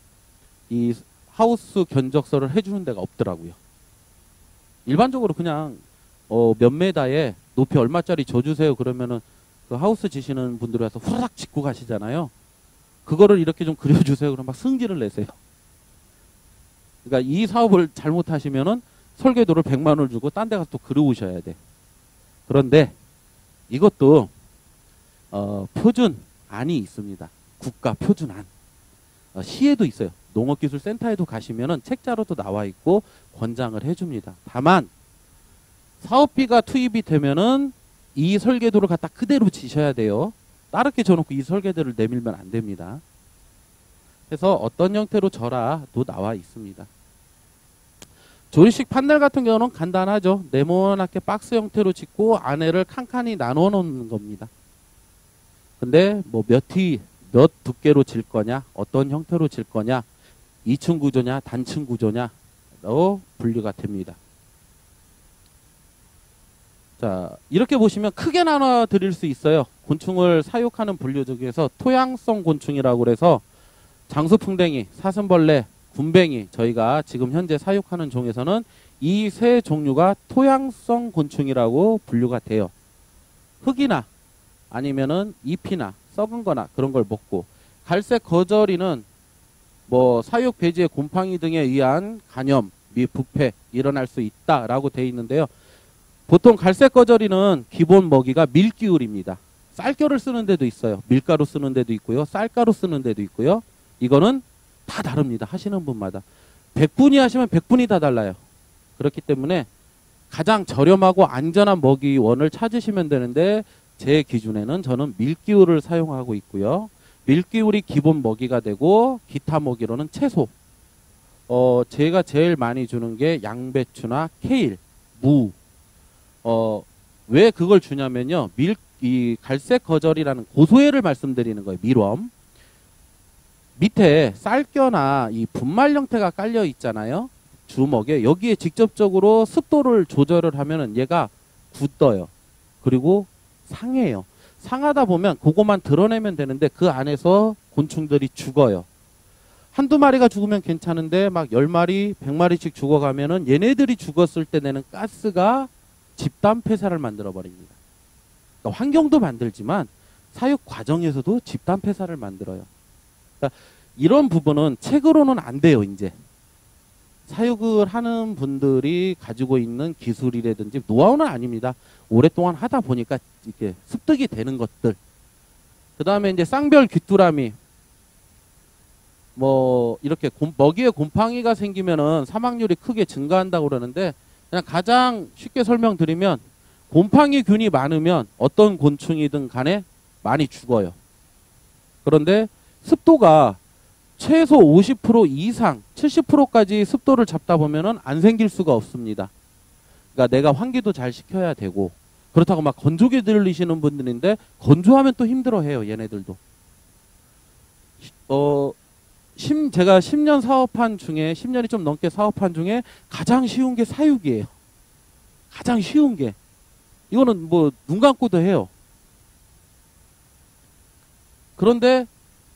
이 하우스 견적서를 해주는 데가 없더라고요. 일반적으로 그냥 어 몇 메다에 높이 얼마짜리 줘주세요 그러면은 그 하우스 지시는 분들 와서 후라닥 짓고 가시잖아요. 그거를 이렇게 좀 그려주세요 그러면 막 승질을 내세요. 그러니까 이 사업을 잘못하시면은 설계도를 백만 원을 주고 딴 데 가서 또 그려오셔야 돼. 그런데 이것도 어 표준안이 있습니다. 국가 표준안. 어 시에도 있어요. 농업기술센터에도 가시면은 책자로도 나와 있고 권장을 해줍니다. 다만 사업비가 투입이 되면은 이 설계도를 갖다 그대로 지셔야 돼요. 따르게 줘놓고 이 설계도를 내밀면 안 됩니다. 그래서 어떤 형태로 절아도 나와 있습니다. 조리식 판넬 같은 경우는 간단하죠. 네모나게 박스 형태로 짓고 안에를 칸칸이 나눠 놓는 겁니다. 근데 뭐 몇 티, 몇 두께로 질 거냐, 어떤 형태로 질 거냐, 이층 구조냐, 단층 구조냐로 분류가 됩니다. 자, 이렇게 보시면 크게 나눠 드릴 수 있어요. 곤충을 사육하는 분류 중에서 토양성 곤충이라고 해서 장수풍뎅이, 사슴벌레, 군뱅이 저희가 지금 현재 사육하는 종에서는 이 세 종류가 토양성 곤충이라고 분류가 돼요. 흙이나 아니면은 잎이나 썩은 거나 그런 걸 먹고, 갈색 거저리는 뭐 사육 배지의 곰팡이 등에 의한 간염 및 부패 일어날 수 있다라고 돼 있는데요. 보통 갈색 거저리는 기본 먹이가 밀기울입니다. 쌀겨를 쓰는 데도 있어요. 밀가루 쓰는 데도 있고요. 쌀가루 쓰는 데도 있고요. 이거는 다 다릅니다. 하시는 분마다. 백분이 하시면 백분이 다 달라요. 그렇기 때문에 가장 저렴하고 안전한 먹이원을 찾으시면 되는데 제 기준에는 저는 밀기울을 사용하고 있고요. 밀기울이 기본 먹이가 되고 기타 먹이로는 채소. 어, 제가 제일 많이 주는 게 양배추나 케일, 무. 어, 왜 그걸 주냐면요. 밀, 이 갈색 거절이라는 고소해를 말씀드리는 거예요. 밀웜. 밑에 쌀겨나 이 분말 형태가 깔려 있잖아요. 주먹에. 여기에 직접적으로 습도를 조절을 하면은 얘가 굳어요. 그리고 상해요. 상하다 보면 그거만 드러내면 되는데 그 안에서 곤충들이 죽어요. 한두 마리가 죽으면 괜찮은데 막 열 마리, 백 마리씩 죽어가면은 얘네들이 죽었을 때 내는 가스가 집단 폐사를 만들어 버립니다. 그러니까 환경도 만들지만 사육 과정에서도 집단 폐사를 만들어요. 그러니까 이런 부분은 책으로는 안 돼요. 이제 사육을 하는 분들이 가지고 있는 기술이라든지 노하우는 아닙니다. 오랫동안 하다 보니까 이렇게 습득이 되는 것들. 그 다음에 이제 쌍별귀뚜라미. 뭐 이렇게 곰, 먹이에 곰팡이가 생기면은 사망률이 크게 증가한다고 그러는데 그냥 가장 쉽게 설명드리면 곰팡이균이 많으면 어떤 곤충이든 간에 많이 죽어요. 그런데 습도가 최소 오십 퍼센트 이상 칠십 퍼센트까지 습도를 잡다 보면은 안 생길 수가 없습니다. 그러니까 내가 환기도 잘 시켜야 되고, 그렇다고 막 건조기 들리시는 분들인데 건조하면 또 힘들어해요. 얘네들도. 어, 심, 제가 십 년 사업한 중에 십 년이 좀 넘게 사업한 중에 가장 쉬운 게 사육이에요. 가장 쉬운 게. 이거는 뭐 눈 감고도 해요. 그런데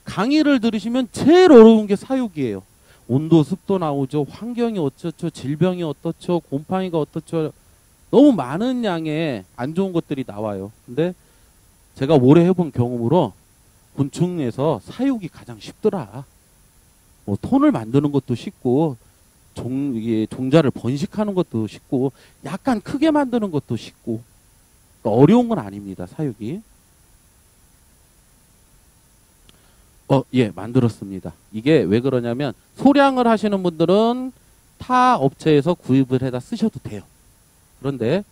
강의를 들으시면 제일 어려운 게 사육이에요. 온도, 습도 나오죠. 환경이 어쩌죠. 질병이 어떻죠. 곰팡이가 어떻죠. 너무 많은 양의 안 좋은 것들이 나와요. 근데 제가 오래 해본 경험으로 곤충에서 사육이 가장 쉽더라. 뭐 톤을 만드는 것도 쉽고 종, 이게 종자를 번식하는 것도 쉽고 약간 크게 만드는 것도 쉽고. 그러니까 어려운 건 아닙니다. 사육이. 어, 예, 만들었습니다. 이게 왜 그러냐면 소량을 하시는 분들은 타 업체에서 구입을 해다 쓰셔도 돼요. 그런데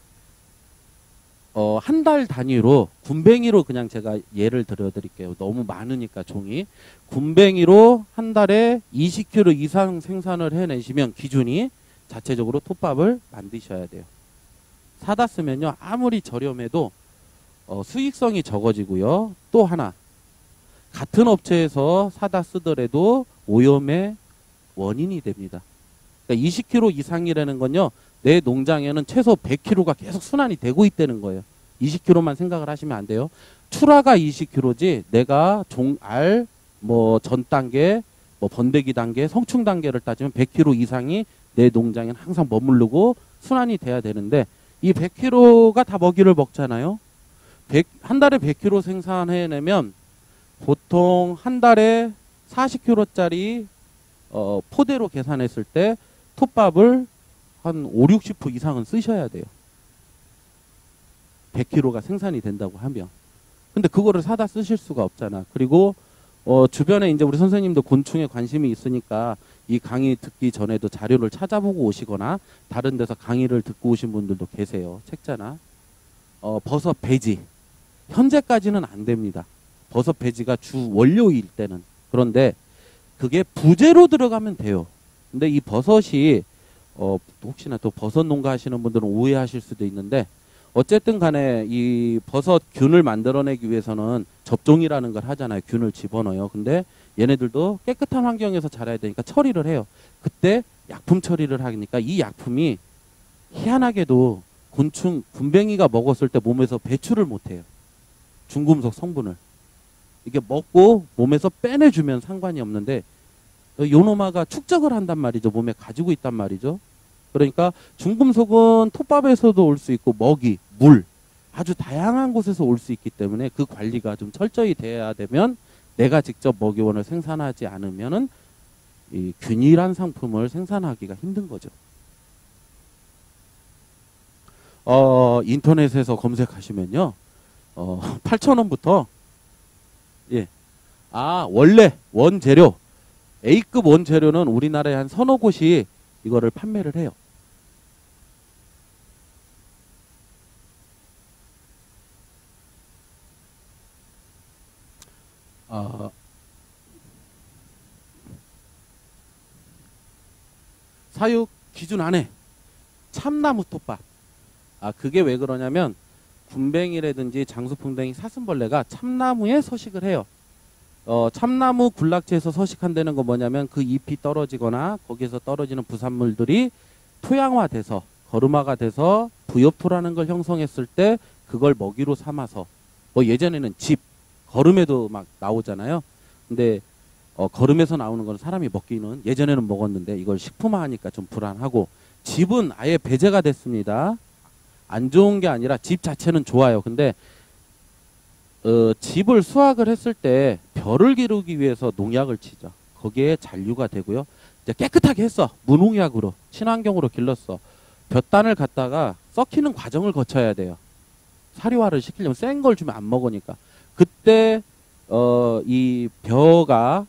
어, 한 달 단위로 군뱅이로 그냥 제가 예를 들어드릴게요. 너무 많으니까 종이. 군뱅이로 한 달에 이십 킬로그램 이상 생산을 해내시면 기준이 자체적으로 톱밥을 만드셔야 돼요. 사다 쓰면요, 아무리 저렴해도 어, 수익성이 적어지고요. 또 하나, 같은 업체에서 사다 쓰더라도 오염의 원인이 됩니다. 그러니까 이십 킬로그램 이상이라는 건요, 내 농장에는 최소 백 킬로그램가 계속 순환이 되고 있다는 거예요. 이십 킬로그램만 생각을 하시면 안 돼요. 출하가 이십 킬로그램지 내가 종, 알, 뭐 전 단계, 뭐 번데기 단계, 성충 단계를 따지면 백 킬로그램 이상이 내 농장에는 항상 머무르고 순환이 돼야 되는데 이 백 킬로그램가 다 먹이를 먹잖아요. 백, 한 달에 백 킬로그램 생산해내면 보통 한 달에 사십 킬로그램짜리 어, 포대로 계산했을 때 톱밥을 한 오십, 육십 퍼센트 이상은 쓰셔야 돼요. 백 킬로그램가 생산이 된다고 하면. 근데 그거를 사다 쓰실 수가 없잖아. 그리고 어, 주변에 이제 우리 선생님도 곤충에 관심이 있으니까 이 강의 듣기 전에도 자료를 찾아보고 오시거나 다른 데서 강의를 듣고 오신 분들도 계세요. 책자나. 어, 버섯 배지. 현재까지는 안 됩니다. 버섯 배지가 주 원료일 때는. 그런데 그게 부재로 들어가면 돼요. 근데 이 버섯이 어, 혹시나 또 버섯 농가 하시는 분들은 오해하실 수도 있는데 어쨌든 간에 이 버섯 균을 만들어내기 위해서는 접종이라는 걸 하잖아요. 균을 집어넣어요. 근데 얘네들도 깨끗한 환경에서 자라야 되니까 처리를 해요. 그때 약품 처리를 하니까 이 약품이 희한하게도 곤충, 군뱅이가 먹었을 때 몸에서 배출을 못해요. 중금속 성분을. 이게 먹고 몸에서 빼내주면 상관이 없는데 요노마가 축적을 한단 말이죠. 몸에 가지고 있단 말이죠. 그러니까 중금속은 톱밥에서도 올 수 있고 먹이, 물 아주 다양한 곳에서 올 수 있기 때문에 그 관리가 좀 철저히 돼야 되면 내가 직접 먹이원을 생산하지 않으면은 이 균일한 상품을 생산하기가 힘든 거죠. 어, 인터넷에서 검색하시면요. 어, 팔천 원부터 예. 아, 원래 원재료 A급 원재료는 우리나라에 한 서너 곳이 이거를 판매를 해요. 어, 사육 기준 안에 참나무 톱밥. 아, 그게 왜 그러냐면 군뱅이라든지 장수풍뎅이, 사슴벌레가 참나무에 서식을 해요. 어, 참나무 군락지에서 서식한다는 건 뭐냐면 그 잎이 떨어지거나 거기에서 떨어지는 부산물들이 토양화돼서 거름화가 돼서 부엽토라는 걸 형성했을 때 그걸 먹이로 삼아서 뭐 예전에는 집, 거름에도 막 나오잖아요. 근데 어, 거름에서 나오는 건 사람이 먹기는 예전에는 먹었는데 이걸 식품화하니까 좀 불안하고 집은 아예 배제가 됐습니다. 안 좋은 게 아니라 집 자체는 좋아요. 근데 어, 집을 수확을 했을 때 벼를 기르기 위해서 농약을 치죠. 거기에 잔류가 되고요. 이제 깨끗하게 했어. 무농약으로 친환경으로 길렀어. 벼단을 갖다가 썩히는 과정을 거쳐야 돼요. 사료화를 시키려면 센 걸 주면 안 먹으니까. 그때 어, 이 벼가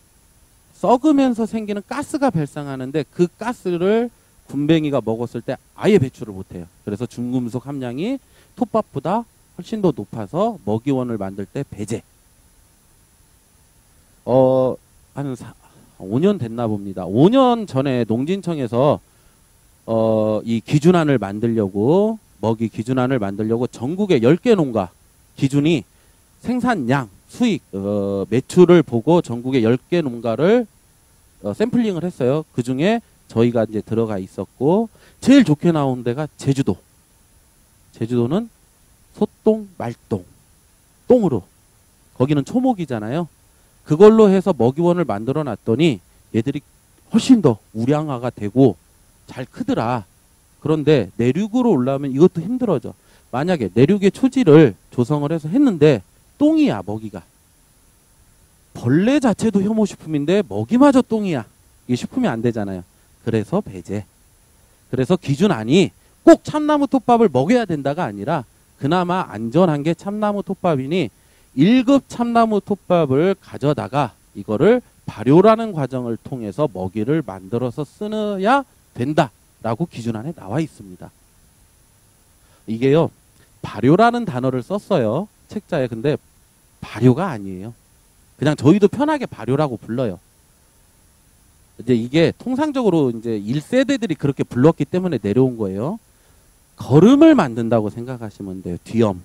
썩으면서 생기는 가스가 발생하는데 그 가스를 군뱅이가 먹었을 때 아예 배출을 못해요. 그래서 중금속 함량이 톱밥보다 훨씬 더 높아서 먹이원을 만들 때 배제. 어, 한 사, 오 년 됐나 봅니다. 오 년 전에 농진청에서 어, 이 기준안을 만들려고 먹이 기준안을 만들려고 전국의 열 개 농가 기준이 생산량, 수익, 어, 매출을 보고 전국의 열 개 농가를 어, 샘플링을 했어요. 그 중에 저희가 이제 들어가 있었고 제일 좋게 나온 데가 제주도. 제주도는 소똥, 말똥, 똥으로. 거기는 초목이잖아요. 그걸로 해서 먹이원을 만들어 놨더니 얘들이 훨씬 더 우량화가 되고 잘 크더라. 그런데 내륙으로 올라오면 이것도 힘들어져. 만약에 내륙의 초지를 조성을 해서 했는데 똥이야, 먹이가. 벌레 자체도 혐오식품인데 먹이마저 똥이야. 이게 식품이 안 되잖아요. 그래서 배제. 그래서 기준안이 꼭 참나무 톱밥을 먹여야 된다가 아니라 그나마 안전한 게 참나무 톱밥이니 일급 참나무 톱밥을 가져다가 이거를 발효라는 과정을 통해서 먹이를 만들어서 쓰느야 된다라고 기준 안에 나와 있습니다. 이게요, 발효라는 단어를 썼어요. 책자에. 근데 발효가 아니에요. 그냥 저희도 편하게 발효라고 불러요. 이제 이게 통상적으로 이제 일 세대들이 그렇게 불렀기 때문에 내려온 거예요. 거름을 만든다고 생각하시면 돼요. 뒤엄.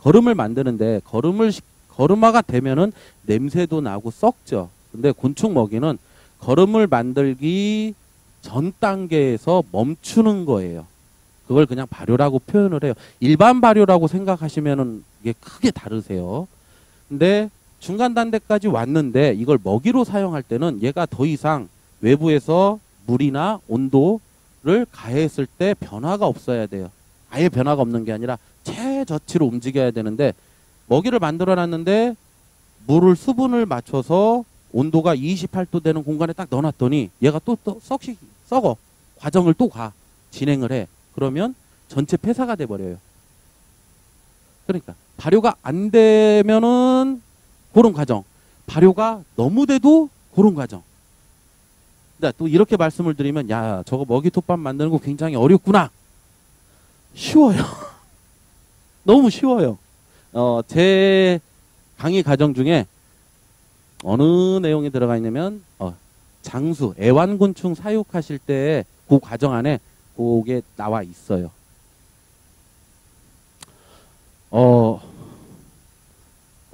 거름을 만드는데 거름을 거름화가 되면은 냄새도 나고 썩죠. 근데 곤충 먹이는 거름을 만들기 전 단계에서 멈추는 거예요. 그걸 그냥 발효라고 표현을 해요. 일반 발효라고 생각하시면은 이게 크게 다르세요. 근데 중간 단계까지 왔는데 이걸 먹이로 사용할 때는 얘가 더 이상 외부에서 물이나 온도를 가해했을 때 변화가 없어야 돼요. 아예 변화가 없는 게 아니라 최저치로 움직여야 되는데, 먹이를 만들어 놨는데 물을 수분을 맞춰서 온도가 이십팔 도 되는 공간에 딱 넣어놨더니 얘가 또, 또 썩시, 썩어. 과정을 또 가. 진행을 해. 그러면 전체 폐사가 돼버려요. 그러니까 발효가 안 되면은 그런 과정, 발효가 너무 돼도 그런 과정. 근데 또 이렇게 말씀을 드리면, 야, 저거 먹이톱밥 만드는 거 굉장히 어렵구나. 쉬워요. 너무 쉬워요. 어, 제 강의 과정 중에 어느 내용이 들어가 있냐면, 어, 장수, 애완곤충 사육하실 때 그 과정 안에 그게 나와 있어요. 어,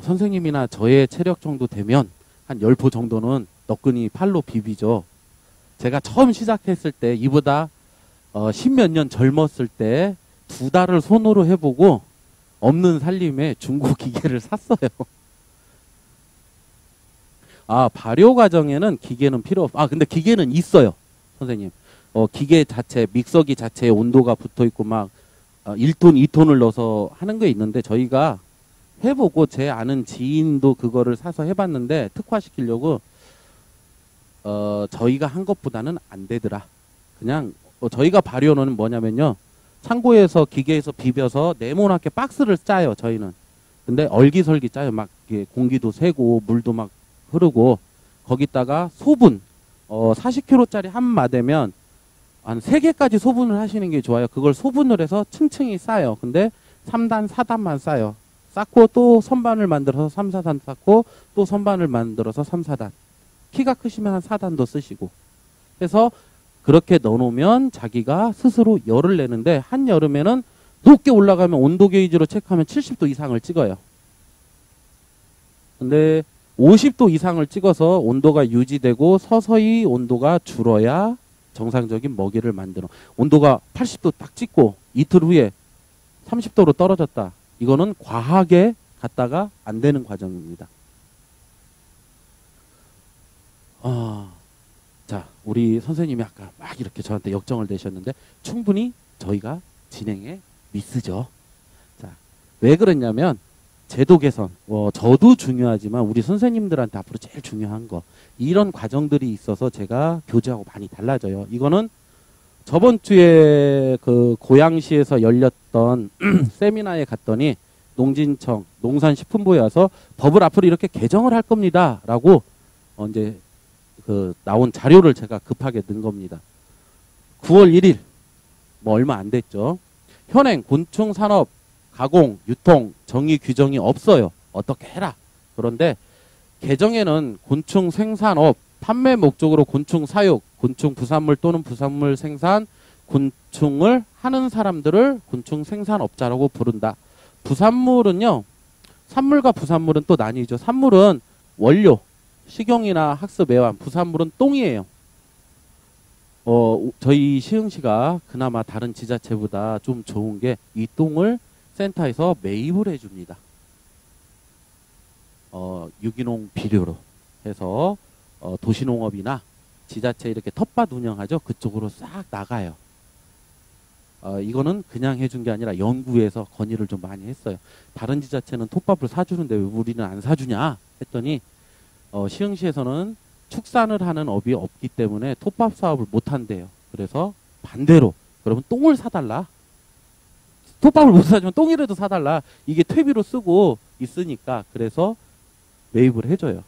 선생님이나 저의 체력 정도 되면 한 십 포 정도는 너끈히 팔로 비비죠. 제가 처음 시작했을 때, 이보다 어, 십몇 년 젊었을 때 두 달을 손으로 해보고 없는 살림에 중고 기계를 샀어요. 아, 발효 과정에는 기계는 필요 없... 아, 근데 기계는 있어요, 선생님. 어, 기계 자체, 믹서기 자체에 온도가 붙어있고 막 어, 일 톤, 이 톤을 넣어서 하는 게 있는데, 저희가 해보고 제 아는 지인도 그거를 사서 해봤는데 특화시키려고 어, 저희가 한 것보다는 안 되더라. 그냥 어, 저희가 발효는 뭐냐면요, 창고에서 기계에서 비벼서 네모나게 박스를 짜요, 저희는. 근데 얼기설기 짜요. 막 공기도 새고 물도 막 흐르고, 거기다가 소분, 어, 사십 킬로그램짜리 한 마대면 한 세 개까지 소분을 하시는 게 좋아요. 그걸 소분을 해서 층층이 쌓아요. 근데 삼 단, 사 단만 쌓아요. 쌓고 또 선반을 만들어서 삼, 사 단 쌓고, 또 선반을 만들어서 삼, 사 단. 키가 크시면 한 사 단도 쓰시고. 그래서 그렇게 넣어놓으면 자기가 스스로 열을 내는데, 한여름에는 높게 올라가면 온도 게이지로 체크하면 칠십 도 이상을 찍어요. 근데 오십 도 이상을 찍어서 온도가 유지되고 서서히 온도가 줄어야 정상적인 먹이를 만들어. 온도가 팔십 도 딱 찍고 이틀 후에 삼십 도로 떨어졌다. 이거는 과하게 갔다가 안 되는 과정입니다. 어, 자, 우리 선생님이 아까 막 이렇게 저한테 역정을 내셨는데 충분히 저희가 진행에 미스죠. 자, 왜 그랬냐면 제도 개선, 어, 저도 중요하지만 우리 선생님들한테 앞으로 제일 중요한 거, 이런 과정들이 있어서 제가 교재하고 많이 달라져요. 이거는 저번 주에 그 고양시에서 열렸던 세미나에 갔더니 농진청, 농산식품부에 와서 법을 앞으로 이렇게 개정을 할 겁니다 라고 어 이제 그 나온 자료를 제가 급하게 넣은 겁니다. 구월 일 일, 뭐 얼마 안 됐죠. 현행 곤충산업 가공, 유통, 정의 규정이 없어요. 어떻게 해라. 그런데 개정에는 곤충생산업, 판매 목적으로 곤충 사육, 곤충 부산물 또는 부산물 생산, 곤충을 하는 사람들을 곤충 생산업자라고 부른다. 부산물은요, 산물과 부산물은 또 나뉘죠. 산물은 원료, 식용이나 학습 애완, 부산물은 똥이에요. 어, 저희 시흥시가 그나마 다른 지자체보다 좀 좋은 게, 이 똥을 센터에서 매입을 해줍니다. 어, 유기농 비료로 해서 어, 도시농업이나 지자체 이렇게 텃밭 운영하죠. 그쪽으로 싹 나가요. 어, 이거는 그냥 해준 게 아니라 연구해서 건의를 좀 많이 했어요. 다른 지자체는 톱밥을 사주는데 왜 우리는 안 사주냐 했더니, 어, 시흥시에서는 축산을 하는 업이 없기 때문에 톱밥 사업을 못 한대요. 그래서 반대로, 그러면 똥을 사달라. 톱밥을 못 사주면 똥이라도 사달라. 이게 퇴비로 쓰고 있으니까. 그래서 매입을 해줘요.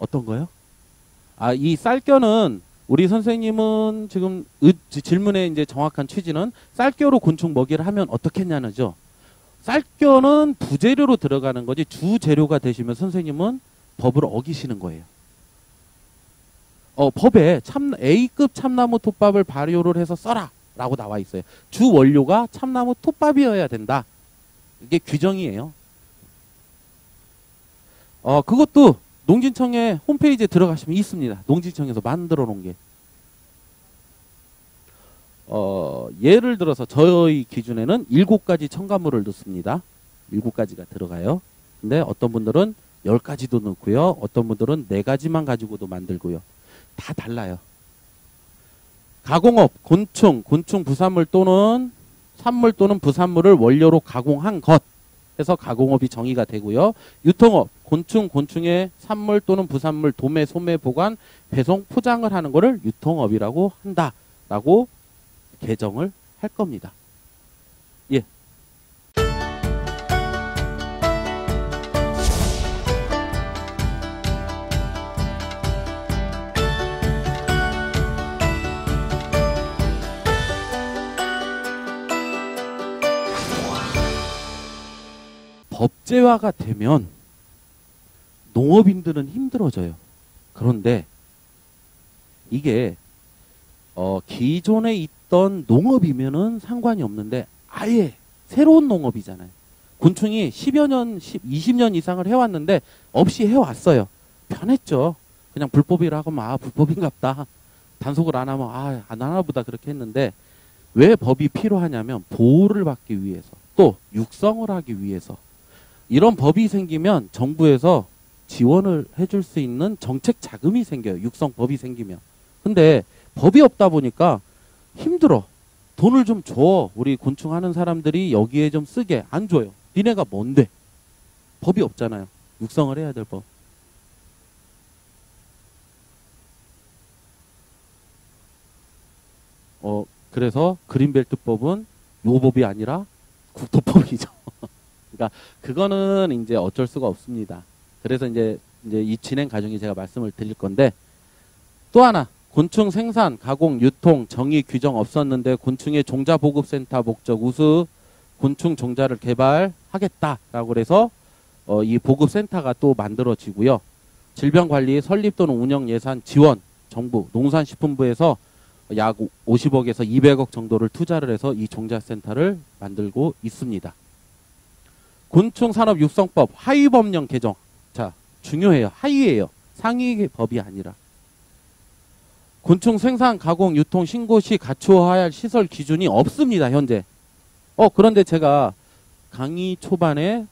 어떤 거요? 아, 이 쌀겨는 우리 선생님은 지금 의, 질문의 이제 정확한 취지는 쌀겨로 곤충 먹이를 하면 어떻겠냐는죠. 쌀겨는 부재료로 들어가는 거지 주재료가 되시면 선생님은 법을 어기시는 거예요. 어, 법에 참, 에이급 참나무 톱밥을 발효를 해서 써라 라고 나와 있어요. 주 원료가 참나무 톱밥이어야 된다. 이게 규정이에요. 어, 그것도 농진청의 홈페이지에 들어가시면 있습니다. 농진청에서 만들어 놓은 게. 어, 예를 들어서 저의 기준에는 일곱 가지 첨가물을 넣습니다. 일곱 가지가 들어가요. 근데 어떤 분들은 열 가지도 넣고요. 어떤 분들은 네 가지만 가지고도 만들고요. 다 달라요. 가공업, 곤충, 곤충 부산물 또는 산물 또는 부산물을 원료로 가공한 것 해서 가공업이 정의가 되고요. 유통업, 곤충, 곤충의 산물 또는 부산물 도매, 소매, 보관, 배송, 포장을 하는 것을 유통업이라고 한다라고 개정을 할 겁니다. 예. 법제화가 되면 농업인들은 힘들어져요. 그런데 이게 어 기존에 있던 농업이면은 상관이 없는데 아예 새로운 농업이잖아요. 곤충이 십여 년, 이십 년 이상을 해왔는데 없이 해왔어요. 편했죠. 그냥 불법이라 하면 아 불법인갑다. 단속을 안 하면 아 안 하나 보다 그렇게 했는데 왜 법이 필요하냐면 보호를 받기 위해서 또 육성을 하기 위해서 이런 법이 생기면 정부에서 지원을 해줄 수 있는 정책 자금이 생겨요. 육성법이 생기면. 근데 법이 없다 보니까 힘들어. 돈을 좀 줘. 우리 곤충 하는 사람들이 여기에 좀 쓰게. 안 줘요. 니네가 뭔데? 법이 없잖아요. 육성을 해야 될 법. 어, 그래서 그린벨트법은 요 법이 아니라 국토법이죠. 그러니까 그거는 이제 어쩔 수가 없습니다. 그래서 이제 이제 이 진행 과정이 제가 말씀을 드릴 건데 또 하나 곤충 생산, 가공, 유통 정의 규정 없었는데 곤충의 종자 보급 센터 목적 우수 곤충 종자를 개발하겠다라고 그래서 어, 이 보급 센터가 또 만들어지고요. 질병 관리 설립 또는 운영 예산 지원 정부 농산식품부에서 약 오십억에서 이백억 정도를 투자를 해서 이 종자 센터를 만들고 있습니다. 곤충산업육성법 하위 법령 개정. 자, 중요해요. 하위예요. 상위 법이 아니라. 곤충 생산, 가공, 유통, 신고 시 갖추어야 할 시설 기준이 없습니다. 현재. 어 그런데 제가 강의 초반에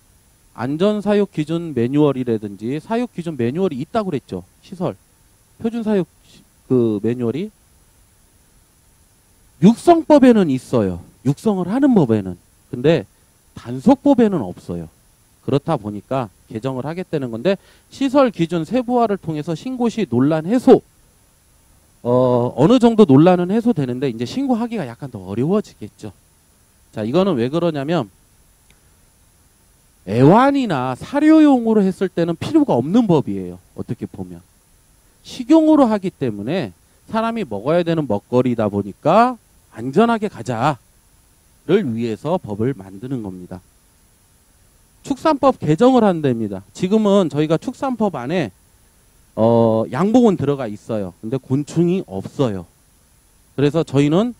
안전사육 기준 매뉴얼이라든지 사육 기준 매뉴얼이 있다고 그랬죠. 시설. 표준사육 그 매뉴얼이. 육성법에는 있어요. 육성을 하는 법에는. 근데 단속법에는 없어요. 그렇다 보니까 개정을 하겠다는 건데 시설 기준 세부화를 통해서 신고 시 논란 해소 어, 어느 정도 논란은 해소되는데 이제 신고하기가 약간 더 어려워지겠죠. 자, 이거는 왜 그러냐면 애완이나 사료용으로 했을 때는 필요가 없는 법이에요. 어떻게 보면 식용으로 하기 때문에 사람이 먹어야 되는 먹거리다 보니까 안전하게 가자 를 위해서 법을 만드는 겁니다. 축산법 개정을 한답니다. 지금은 저희가 축산법 안에 어, 양봉은 들어가 있어요. 근데 곤충이 없어요. 그래서 저희는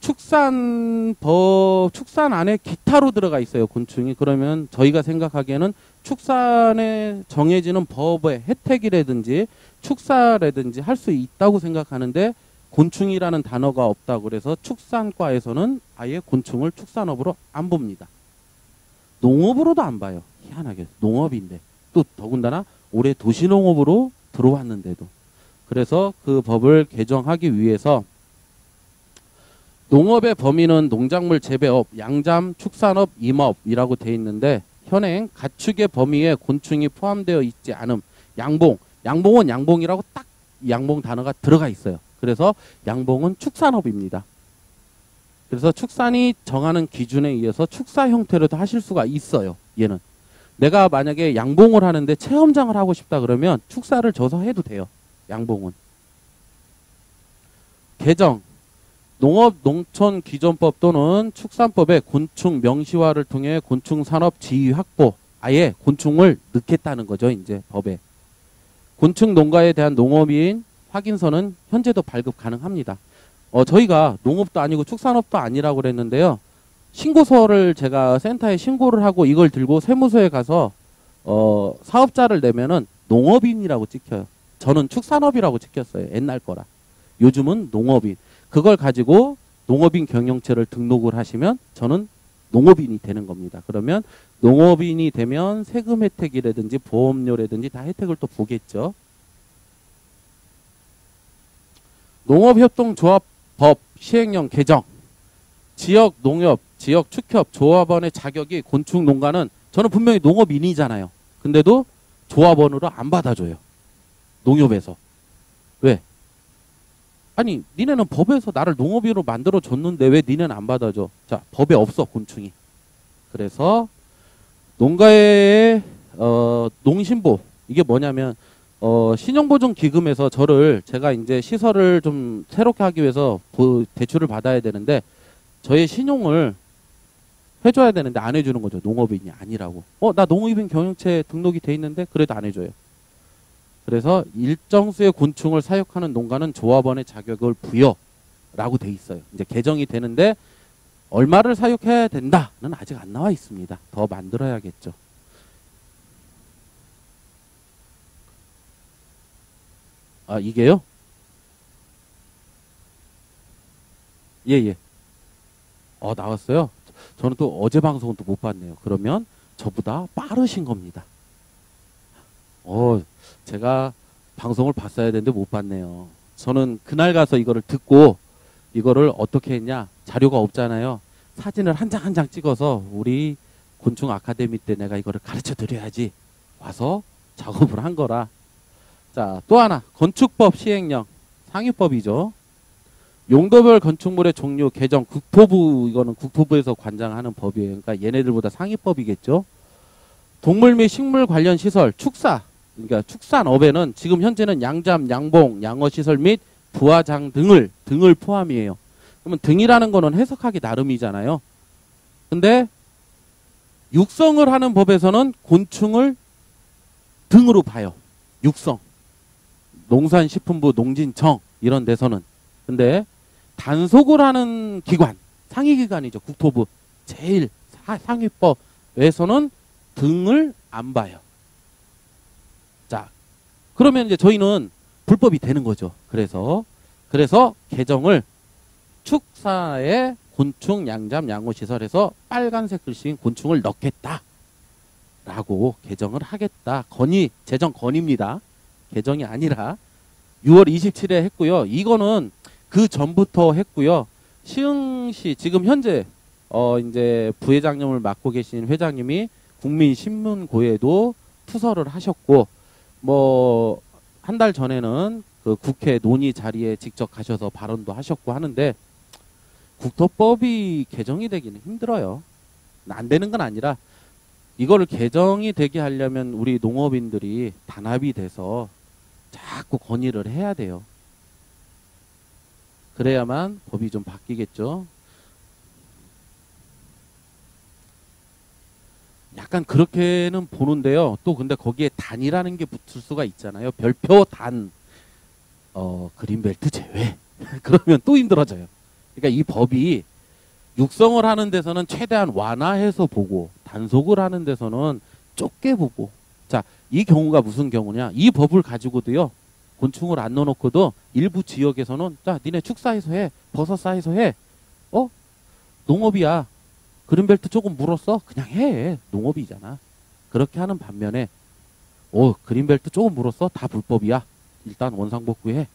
축산법, 축산 안에 기타로 들어가 있어요. 곤충이. 그러면 저희가 생각하기에는 축산에 정해지는 법의 혜택이라든지 축사라든지 할 수 있다고 생각하는데 곤충이라는 단어가 없다고 그래서 축산과에서는 아예 곤충을 축산업으로 안 봅니다. 농업으로도 안 봐요. 희한하게 농업인데 또 더군다나 올해 도시농업으로 들어왔는데도 그래서 그 법을 개정하기 위해서 농업의 범위는 농작물 재배업, 양잠, 축산업, 임업이라고 돼 있는데 현행 가축의 범위에 곤충이 포함되어 있지 않음. 양봉, 양봉은 양봉이라고 딱 양봉 단어가 들어가 있어요. 그래서 양봉은 축산업입니다. 그래서 축산이 정하는 기준에 의해서 축사 형태로도 하실 수가 있어요. 얘는 내가 만약에 양봉을 하는데 체험장을 하고 싶다 그러면 축사를 져서 해도 돼요. 양봉은. 개정. 농업 농촌 기존법 또는 축산법의 곤충 명시화를 통해 곤충산업 지위 확보. 아예 곤충을 넣겠다는 거죠. 이제 법에. 곤충 농가에 대한 농업인 확인서는 현재도 발급 가능합니다. 어, 저희가 농업도 아니고 축산업도 아니라고 그랬는데요. 신고서를 제가 센터에 신고를 하고 이걸 들고 세무서에 가서 어, 사업자를 내면은 농업인이라고 찍혀요. 저는 축산업이라고 찍혔어요. 옛날 거라. 요즘은 농업인. 그걸 가지고 농업인 경영체를 등록을 하시면 저는 농업인이 되는 겁니다. 그러면 농업인이 되면 세금 혜택이라든지 보험료라든지 다 혜택을 또 보겠죠. 농업협동조합법 시행령 개정. 지역 농협, 지역 축협, 조합원의 자격이 곤충 농가는 저는 분명히 농업인이잖아요. 근데도 조합원으로 안 받아줘요. 농협에서. 왜? 아니 니네는 법에서 나를 농업인으로 만들어줬는데 왜 니네는 안 받아줘? 자, 법에 없어 곤충이. 그래서 농가의 어, 농신보 이게 뭐냐면 어, 신용보증기금에서 저를 제가 이제 시설을 좀 새롭게 하기 위해서 보, 대출을 받아야 되는데 저의 신용을 해줘야 되는데 안 해주는 거죠. 농업인이 아니라고. 어, 나 농업인 경영체 등록이 돼 있는데 그래도 안 해줘요. 그래서 일정수의 곤충을 사육하는 농가는 조합원의 자격을 부여라고 돼 있어요. 이제 개정이 되는데 얼마를 사육해야 된다는 아직 안 나와 있습니다. 더 만들어야겠죠. 아, 이게요? 예, 예. 어, 나왔어요? 저는 또 어제 방송은 또 못 봤네요. 그러면 저보다 빠르신 겁니다. 어, 제가 방송을 봤어야 되는데 못 봤네요. 저는 그날 가서 이거를 듣고 이거를 어떻게 했냐. 자료가 없잖아요. 사진을 한 장 한 장 찍어서 우리 곤충 아카데미 때 내가 이거를 가르쳐 드려야지 와서 작업을 한 거라. 자, 또 하나. 건축법 시행령. 상위법이죠. 용도별 건축물의 종류 개정. 국토부, 이거는 국토부에서 관장하는 법이에요. 그러니까 얘네들보다 상위법이겠죠. 동물 및 식물 관련 시설, 축사, 그러니까 축산업에는 지금 현재는 양잠, 양봉, 양어시설 및 부화장 등을, 등을 포함이에요. 그러면 등이라는 거는 해석하기 나름이잖아요. 근데 육성을 하는 법에서는 곤충을 등으로 봐요. 육성. 농산식품부, 농진청 이런 데서는. 근데 단속을 하는 기관, 상위기관이죠. 국토부. 제일 사, 상위법에서는 등을 안 봐요. 자, 그러면 이제 저희는 불법이 되는 거죠. 그래서, 그래서 개정을 축사의 곤충 양잠 양호시설에서 빨간색 글씨인 곤충을 넣겠다. 라고 개정을 하겠다. 건의, 재정 건의입니다. 개정이 아니라 유월 이십칠일에 했고요. 이거는 그 전부터 했고요. 시흥시, 지금 현재, 어, 이제 부회장님을 맡고 계신 회장님이 국민신문고에도 투서를 하셨고, 뭐 한 달 전에는 그 국회 논의 자리에 직접 가셔서 발언도 하셨고 하는데 국토법이 개정이 되기는 힘들어요. 안 되는 건 아니라 이거를 개정이 되게 하려면 우리 농업인들이 단합이 돼서 자꾸 건의를 해야 돼요. 그래야만 법이 좀 바뀌겠죠. 약간 그렇게는 보는데요. 또 근데 거기에 단이라는 게 붙을 수가 있잖아요. 별표 단, 어, 그린벨트 제외. 그러면 또 힘들어져요. 그러니까 이 법이 육성을 하는 데서는 최대한 완화해서 보고 단속을 하는 데서는 좁게 보고. 자, 이 경우가 무슨 경우냐. 이 법을 가지고도요. 곤충을 안 넣어놓고도 일부 지역에서는 자, 니네 축사에서 해. 버섯사에서 해. 어? 농업이야. 그린벨트 조금 물었어? 그냥 해. 농업이잖아. 그렇게 하는 반면에 오, 그린벨트 조금 물었어? 다 불법이야. 일단 원상복구해.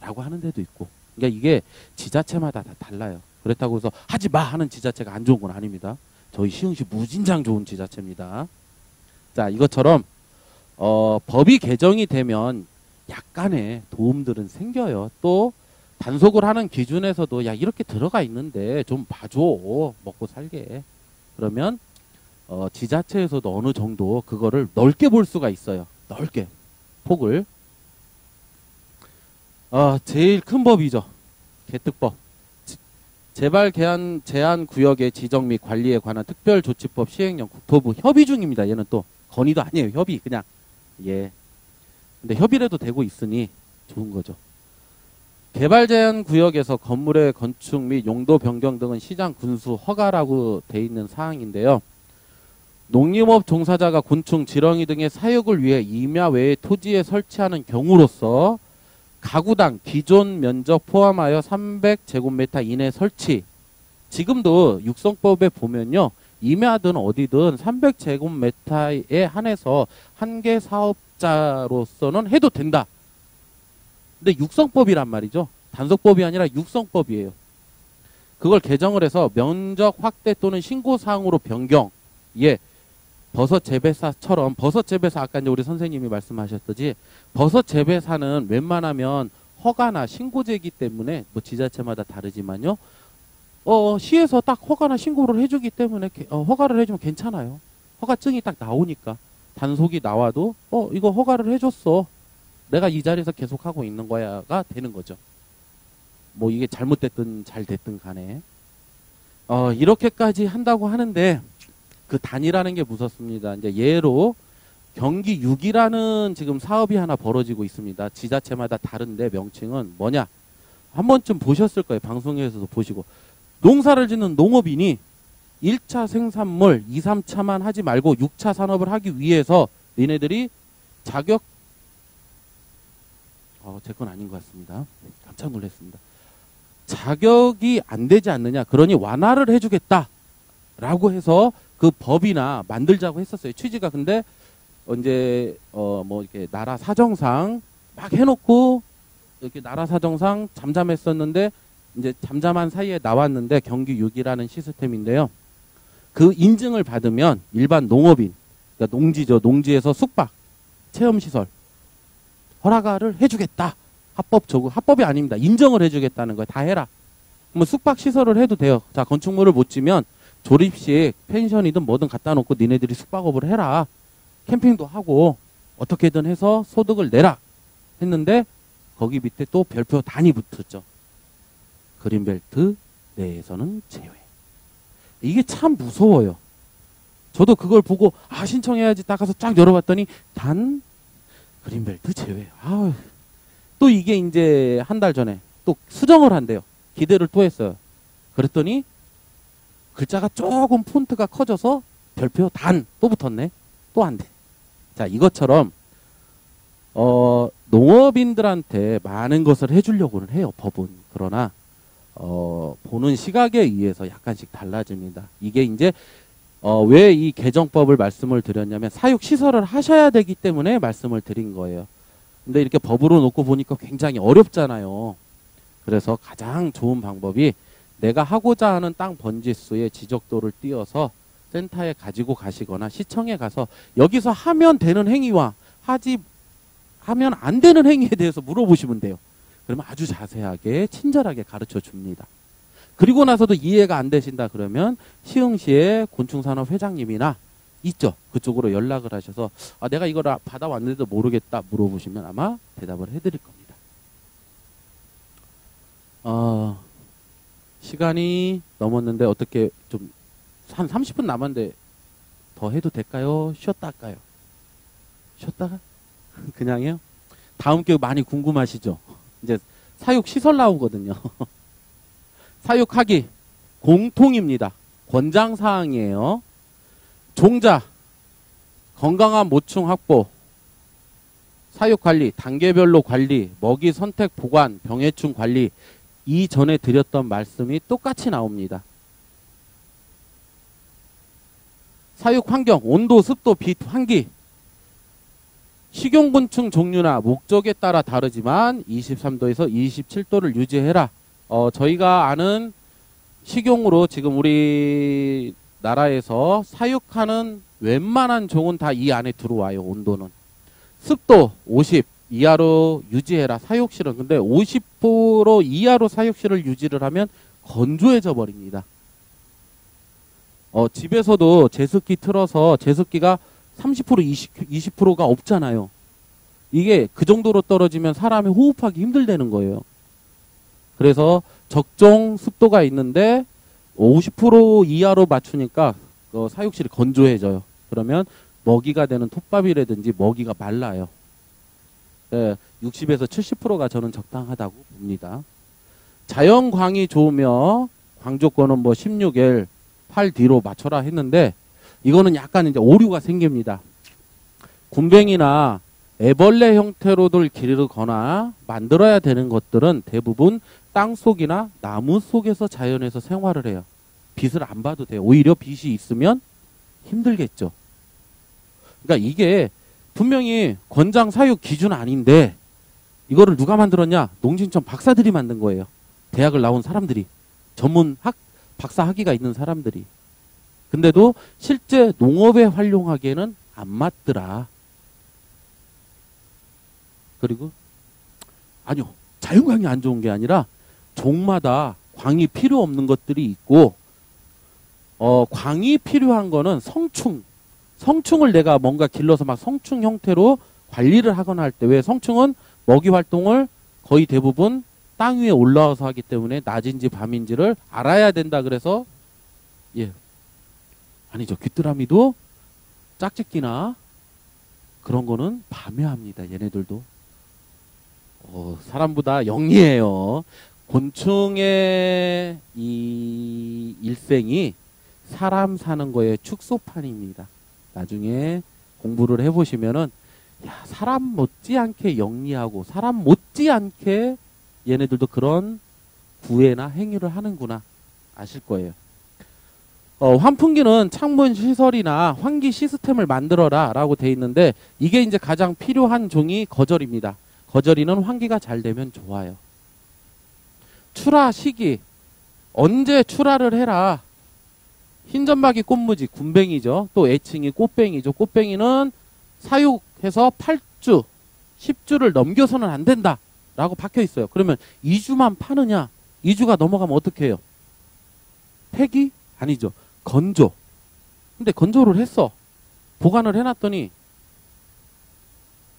라고 하는 데도 있고. 그러니까 이게 지자체마다 다 달라요. 그렇다고 해서 하지 마 하는 지자체가 안 좋은 건 아닙니다. 저희 시흥시 무진장 좋은 지자체입니다. 자, 이것처럼 어, 법이 개정이 되면 약간의 도움들은 생겨요. 또 단속을 하는 기준에서도 야, 이렇게 들어가 있는데 좀 봐줘. 먹고 살게. 그러면 어, 지자체에서도 어느 정도 그거를 넓게 볼 수가 있어요. 넓게 폭을. 어, 제일 큰 법이죠. 개특법. 재발 개한, 제한 구역의 지정 및 관리에 관한 특별조치법 시행령. 국토부 협의 중입니다. 얘는 또 건의도 아니에요. 협의 그냥. 예. 근데 협의라도 되고 있으니 좋은 거죠. 개발 제한 구역에서 건물의 건축 및 용도 변경 등은 시장 군수 허가라고 돼 있는 사항인데요. 농림업 종사자가 곤충, 지렁이 등의 사육을 위해 임야 외의 토지에 설치하는 경우로서 가구당 기존 면적 포함하여 삼백 제곱미터 이내 설치. 지금도 육성법에 보면요. 임야든 어디든 삼백 제곱미터에 한해서 한 개 사업자로서는 해도 된다. 근데 육성법이란 말이죠. 단속법이 아니라 육성법이에요. 그걸 개정을 해서 면적 확대 또는 신고사항으로 변경. 예. 버섯 재배사처럼, 버섯 재배사 아까 이제 우리 선생님이 말씀하셨듯이 버섯 재배사는 웬만하면 허가나 신고 제기 때문에 뭐 지자체마다 다르지만요. 어, 시에서 딱 허가나 신고를 해주기 때문에 어, 허가를 해주면 괜찮아요. 허가증이 딱 나오니까 단속이 나와도 어 이거 허가를 해줬어. 내가 이 자리에서 계속 하고 있는 거야가 되는 거죠. 뭐 이게 잘못됐든 잘 됐든 간에 어, 이렇게까지 한다고 하는데. 그 단위라는 게 무섭습니다. 이제 예로 경기 육이라는 지금 사업이 하나 벌어지고 있습니다. 지자체마다 다른데 명칭은 뭐냐? 한 번쯤 보셨을 거예요. 방송에서도 보시고. 농사를 짓는 농업인이 일 차 생산물 이, 삼 차만 하지 말고 육 차 산업을 하기 위해서 니네들이 자격 어, 제 건 아닌 것 같습니다. 깜짝 놀랐습니다. 자격이 안 되지 않느냐? 그러니 완화를 해주겠다라고 해서 그 법이나 만들자고 했었어요. 취지가. 근데 언제 어 뭐 이렇게 나라 사정상 막 해놓고 이렇게 나라 사정상 잠잠했었는데 이제 잠잠한 사이에 나왔는데 경기 육이라는 시스템인데요. 그 인증을 받으면 일반 농업인, 그러니까 농지죠. 농지에서 숙박, 체험시설 허락을 해주겠다. 합법 적용, 합법이 아닙니다. 인정을 해주겠다는 거예요. 다 해라. 뭐 숙박시설을 해도 돼요. 자, 건축물을 못 지면 조립식 펜션이든 뭐든 갖다 놓고 니네들이 숙박업을 해라. 캠핑도 하고 어떻게든 해서 소득을 내라 했는데 거기 밑에 또 별표 단위 붙었죠. 그린벨트 내에서는 제외. 이게 참 무서워요. 저도 그걸 보고 아 신청해야지 딱 가서 쫙 열어봤더니 단 그린벨트 제외. 아유. 또 이게 이제 한 달 전에 또 수정을 한대요. 기대를 또 했어요. 그랬더니 글자가 조금 폰트가 커져서 별표 단 또 붙었네. 또 안 돼. 자, 이것처럼 어, 농업인들한테 많은 것을 해주려고는 해요. 법은. 그러나 어, 보는 시각에 의해서 약간씩 달라집니다. 이게 이제 어, 왜 이 개정법을 말씀을 드렸냐면 사육시설을 하셔야 되기 때문에 말씀을 드린 거예요. 근데 이렇게 법으로 놓고 보니까 굉장히 어렵잖아요. 그래서 가장 좋은 방법이 내가 하고자 하는 땅 번지수의 지적도를 띄어서 센터에 가지고 가시거나 시청에 가서 여기서 하면 되는 행위와 하지 하면 안 되는 행위에 대해서 물어보시면 돼요. 그러면 아주 자세하게 친절하게 가르쳐 줍니다. 그리고 나서도 이해가 안 되신다 그러면 시흥시의 곤충산업 회장님이나 있죠. 그쪽으로 연락을 하셔서 아, 내가 이걸 받아왔는데도 모르겠다 물어보시면 아마 대답을 해드릴 겁니다. 어... 시간이 넘었는데 어떻게 좀 한 삼십 분 남았는데 더 해도 될까요? 쉬었다 할까요? 쉬었다가? 그냥요? 다음 교육 많이 궁금하시죠? 이제 사육시설 나오거든요. 사육하기 공통입니다. 권장사항이에요. 종자, 건강한 모충 확보, 사육관리, 단계별로 관리, 먹이 선택 보관, 병해충 관리, 이전에 드렸던 말씀이 똑같이 나옵니다. 사육 환경, 온도, 습도, 빛, 환기. 식용곤충 종류나 목적에 따라 다르지만 이십삼 도에서 이십칠 도를 유지해라. 어, 저희가 아는 식용으로 지금 우리 나라에서 사육하는 웬만한 종은 다 이 안에 들어와요. 온도는. 습도 오십. 이하로 유지해라. 사육실은 근데 오십 퍼센트 이하로 사육실을 유지를 하면 건조해져 버립니다. 어, 집에서도 제습기 틀어서 제습기가 삼십 퍼센트 이십, 이십 퍼센트가 없잖아요. 이게 그 정도로 떨어지면 사람이 호흡하기 힘들다는 거예요. 그래서 적정 습도가 있는데 오십 퍼센트 이하로 맞추니까 어, 사육실이 건조해져요. 그러면 먹이가 되는 톱밥이라든지 먹이가 말라요. 예, 육십에서 칠십 퍼센트가 저는 적당하다고 봅니다. 자연광이 좋으며 광조권은 뭐 십육 엘 팔 디로 맞춰라 했는데 이거는 약간 이제 오류가 생깁니다. 군뱅이나 애벌레 형태로들 기르거나 만들어야 되는 것들은 대부분 땅속이나 나무 속에서 자연에서 생활을 해요. 빛을 안 봐도 돼요. 오히려 빛이 있으면 힘들겠죠. 그러니까 이게 분명히 권장 사육 기준 아닌데 이거를 누가 만들었냐? 농진청 박사들이 만든 거예요. 대학을 나온 사람들이. 전문 학, 박사 학위가 있는 사람들이. 근데도 실제 농업에 활용하기에는 안 맞더라. 그리고 아니요. 자연광이 안 좋은 게 아니라 종마다 광이 필요 없는 것들이 있고 어, 광이 필요한 거는 성충. 성충을 내가 뭔가 길러서 막 성충 형태로 관리를 하거나 할 때 왜 성충은 먹이 활동을 거의 대부분 땅 위에 올라와서 하기 때문에 낮인지 밤인지를 알아야 된다 그래서 예 아니죠. 귀뚜라미도 짝짓기나 그런 거는 밤에 합니다. 얘네들도 어, 사람보다 영리해요. 곤충의 이 일생이 사람 사는 거에 축소판입니다. 나중에 공부를 해보시면은 야, 사람 못지않게 영리하고 사람 못지않게 얘네들도 그런 구애나 행위를 하는구나 아실 거예요. 어, 환풍기는 창문 시설이나 환기 시스템을 만들어라 라고 돼 있는데 이게 이제 가장 필요한 종이 거절입니다. 거절이는 환기가 잘 되면 좋아요. 출하 시기 언제 출하를 해라. 흰점박이 꽃무지 군뱅이죠. 또 애칭이 꽃뱅이죠. 꽃뱅이는 사육해서 팔 주, 십 주를 넘겨서는 안 된다 라고 박혀 있어요. 그러면 이 주만 파느냐? 이 주가 넘어가면 어떻게 해요? 폐기? 아니죠. 건조. 근데 건조를 했어. 보관을 해놨더니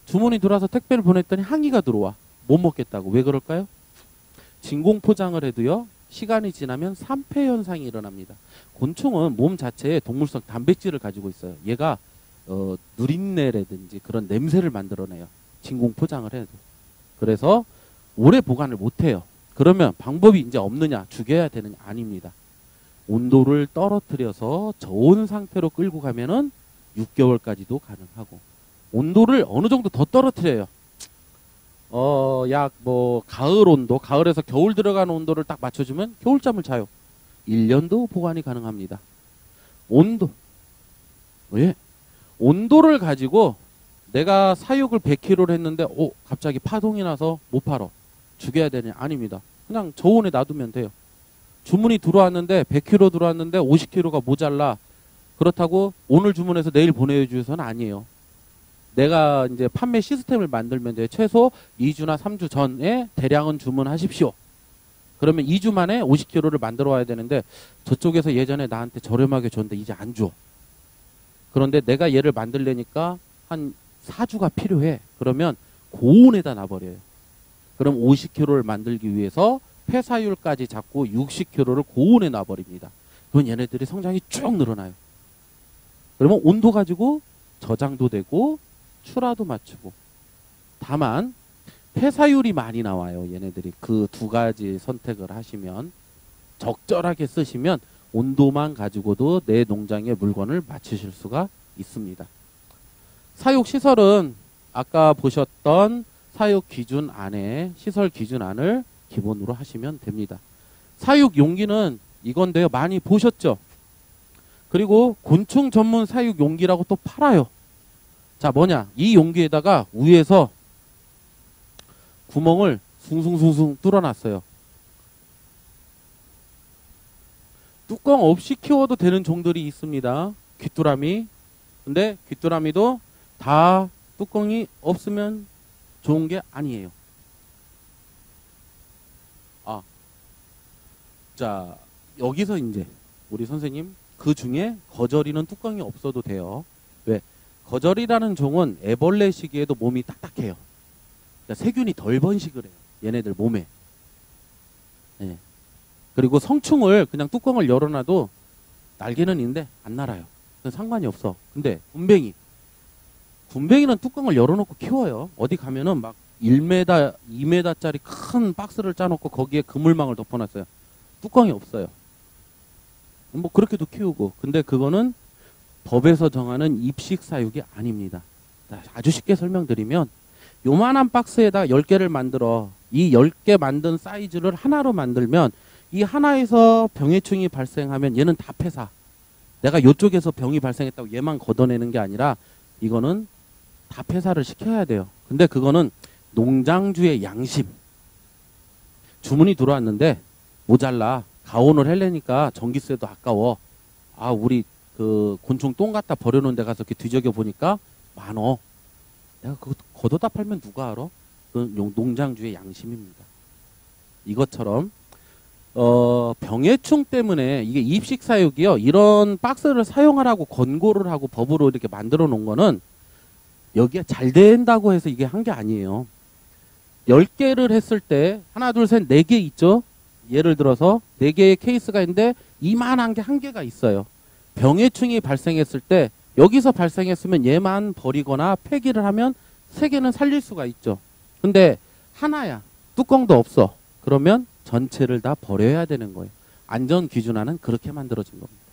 주문이 들어와서 택배를 보냈더니 항의가 들어와. 못 먹겠다고. 왜 그럴까요? 진공 포장을 해도요. 시간이 지나면 산패 현상이 일어납니다. 곤충은 몸 자체에 동물성 단백질을 가지고 있어요. 얘가 어, 누린내라든지 그런 냄새를 만들어내요. 진공 포장을 해도. 그래서 오래 보관을 못해요. 그러면 방법이 이제 없느냐? 죽여야 되느냐? 아닙니다. 온도를 떨어뜨려서 저온 상태로 끌고 가면은 육 개월까지도 가능하고 온도를 어느 정도 더 떨어뜨려요. 어, 약 뭐 가을 온도, 가을에서 겨울 들어가는 온도를 딱 맞춰주면 겨울잠을 자요. 일 년도 보관이 가능합니다. 온도. 예. 온도를 가지고 내가 사육을 백 킬로그램를 했는데 오 갑자기 파동이 나서 못 팔어. 죽여야 되냐? 아닙니다. 그냥 저온에 놔두면 돼요. 주문이 들어왔는데 백 킬로그램 들어왔는데 오십 킬로그램가 모자라. 그렇다고 오늘 주문해서 내일 보내주셔서는 아니에요. 내가 이제 판매 시스템을 만들면 돼요. 최소 이 주나 삼 주 전에 대량은 주문하십시오. 그러면 이 주 만에 오십 킬로그램를 만들어 와야 되는데 저쪽에서 예전에 나한테 저렴하게 줬는데 이제 안 줘. 그런데 내가 얘를 만들려니까 한 사 주가 필요해. 그러면 고온에다 놔버려요. 그럼 오십 킬로그램를 만들기 위해서 폐사율까지 잡고 육십 킬로그램를 고온에 놔버립니다. 그럼 얘네들이 성장이 쭉 늘어나요. 그러면 온도 가지고 저장도 되고 출하도 맞추고 다만 폐사율이 많이 나와요. 얘네들이 그 두 가지 선택을 하시면 적절하게 쓰시면 온도만 가지고도 내 농장의 물건을 맞추실 수가 있습니다. 사육시설은 아까 보셨던 사육기준 안에 시설기준안을 기본으로 하시면 됩니다. 사육용기는 이건데요. 많이 보셨죠? 그리고 곤충 전문 사육용기라고 또 팔아요. 자 뭐냐? 이 용기에다가 위에서 구멍을 숭숭숭숭 뚫어놨어요. 뚜껑 없이 키워도 되는 종들이 있습니다. 귀뚜라미. 근데 귀뚜라미도 다 뚜껑이 없으면 좋은 게 아니에요. 아, 자 여기서 이제 우리 선생님 그중에 거절이는 뚜껑이 없어도 돼요. 왜? 거절이라는 종은 애벌레 시기에도 몸이 딱딱해요. 그러니까 세균이 덜 번식을 해요. 얘네들 몸에. 네. 그리고 성충을 그냥 뚜껑을 열어놔도 날개는 있는데 안 날아요. 상관이 없어. 근데 군뱅이. 군뱅이는 뚜껑을 열어놓고 키워요. 어디 가면은 막 일 미터, 이 미터짜리 큰 박스를 짜놓고 거기에 그물망을 덮어놨어요. 뚜껑이 없어요. 뭐 그렇게도 키우고. 근데 그거는 법에서 정하는 입식 사육이 아닙니다. 아주 쉽게 설명드리면 요만한 박스에다 열 개를 만들어 이 열 개 만든 사이즈를 하나로 만들면 이 하나에서 병해충이 발생하면 얘는 다 폐사. 내가 요쪽에서 병이 발생했다고 얘만 걷어내는 게 아니라 이거는 다 폐사를 시켜야 돼요. 근데 그거는 농장주의 양심. 주문이 들어왔는데 모자라. 가온을 하려니까 전기세도 아까워. 아 우리 그 곤충 똥 갖다 버려놓은 데 가서 이렇게 뒤적여 보니까 많어. 내가 그거 걷어다 팔면 누가 알아? 그건 농장주의 양심입니다. 이것처럼 어 병해충 때문에 이게 입식사육이요. 이런 박스를 사용하라고 권고를 하고 법으로 이렇게 만들어 놓은 거는 여기에 잘 된다고 해서 이게 한 게 아니에요. 열 개를 했을 때 하나 둘 셋 네 개 있죠. 예를 들어서 네 개의 케이스가 있는데 이만한 게 한 개가 있어요. 병해충이 발생했을 때 여기서 발생했으면 얘만 버리거나 폐기를 하면 세 개는 살릴 수가 있죠. 근데 하나야. 뚜껑도 없어. 그러면 전체를 다 버려야 되는 거예요. 안전기준안은 그렇게 만들어진 겁니다.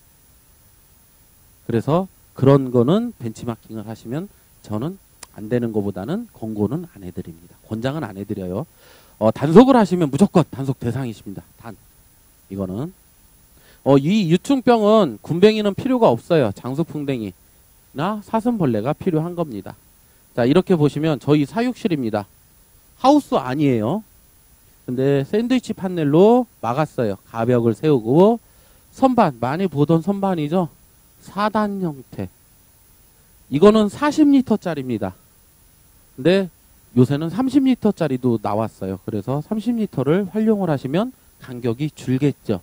그래서 그런 거는 벤치마킹을 하시면 저는 안 되는 것보다는 권고는 안 해드립니다. 권장은 안 해드려요. 어, 단속을 하시면 무조건 단속 대상이십니다. 단. 이거는. 어, 이 유충병은 군뱅이는 필요가 없어요. 장수풍뎅이나 사슴벌레가 필요한 겁니다. 자, 이렇게 보시면 저희 사육실입니다. 하우스 아니에요. 근데 샌드위치 판넬로 막았어요. 가벽을 세우고 선반, 많이 보던 선반이죠. 사단 형태. 이거는 사십 리터짜리입니다. 근데 요새는 삼십 리터짜리도 나왔어요. 그래서 삼십 리터를 활용을 하시면 간격이 줄겠죠.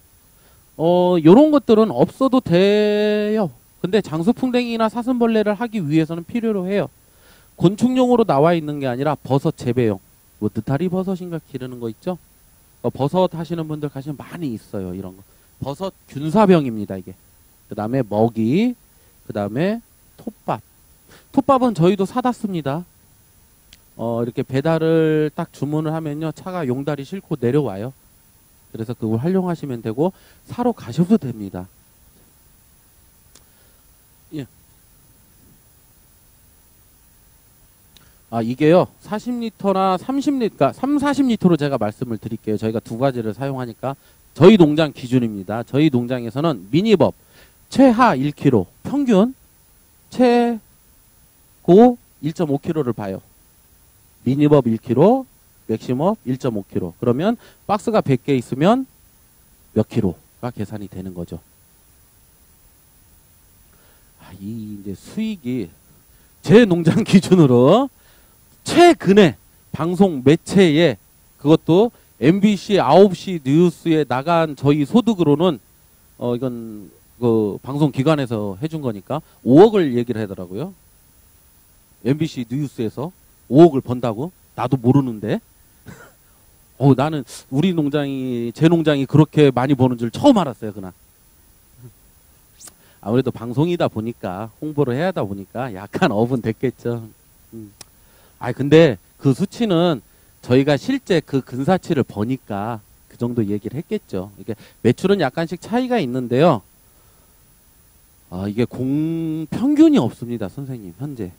어, 요런 것들은 없어도 돼요. 근데 장수풍뎅이나 사슴벌레를 하기 위해서는 필요로 해요. 곤충용으로 나와 있는 게 아니라 버섯 재배용. 뭐 느타리 버섯인가 기르는 거 있죠? 어, 버섯 하시는 분들 가시면 많이 있어요. 이런 거. 버섯 균사병입니다. 이게. 그 다음에 먹이, 그 다음에 톱밥. 톱밥은 저희도 사다 씁니다. 어, 이렇게 배달을 딱 주문을 하면요. 차가 용다리 싣고 내려와요. 그래서 그걸 활용하시면 되고 사러 가셔도 됩니다. 예. 아, 이게요. 사십 리터나 삼십 리터, 그러니까 삼, 사십 리터로 제가 말씀을 드릴게요. 저희가 두 가지를 사용하니까 저희 농장 기준입니다. 저희 농장에서는 미니법 최하 일 킬로그램, 평균 최고 일 점 오 킬로그램를 봐요. 미니법 일 킬로그램, 맥시멈 일 점 오 킬로그램. 그러면 박스가 백 개 있으면 몇 킬로가 계산이 되는 거죠. 아, 이 이제 수익이 제 농장 기준으로 최근에 방송 매체에 그것도 엠비씨 아홉 시 뉴스에 나간 저희 소득으로는 어 이건 그 방송 기관에서 해준 거니까 오억을 얘기를 하더라고요. 엠비씨 뉴스에서 오억을 번다고? 나도 모르는데. 어, 나는 우리 농장이 제 농장이 그렇게 많이 버는 줄 처음 알았어요. 그날. 아무래도 방송이다 보니까 홍보를 해야 하다 보니까 약간 업은 됐겠죠. 음. 아 근데 그 수치는 저희가 실제 그 근사치를 버니까 그 정도 얘기를 했겠죠. 이게 매출은 약간씩 차이가 있는데요. 아 이게 공 평균이 없습니다, 선생님. 현재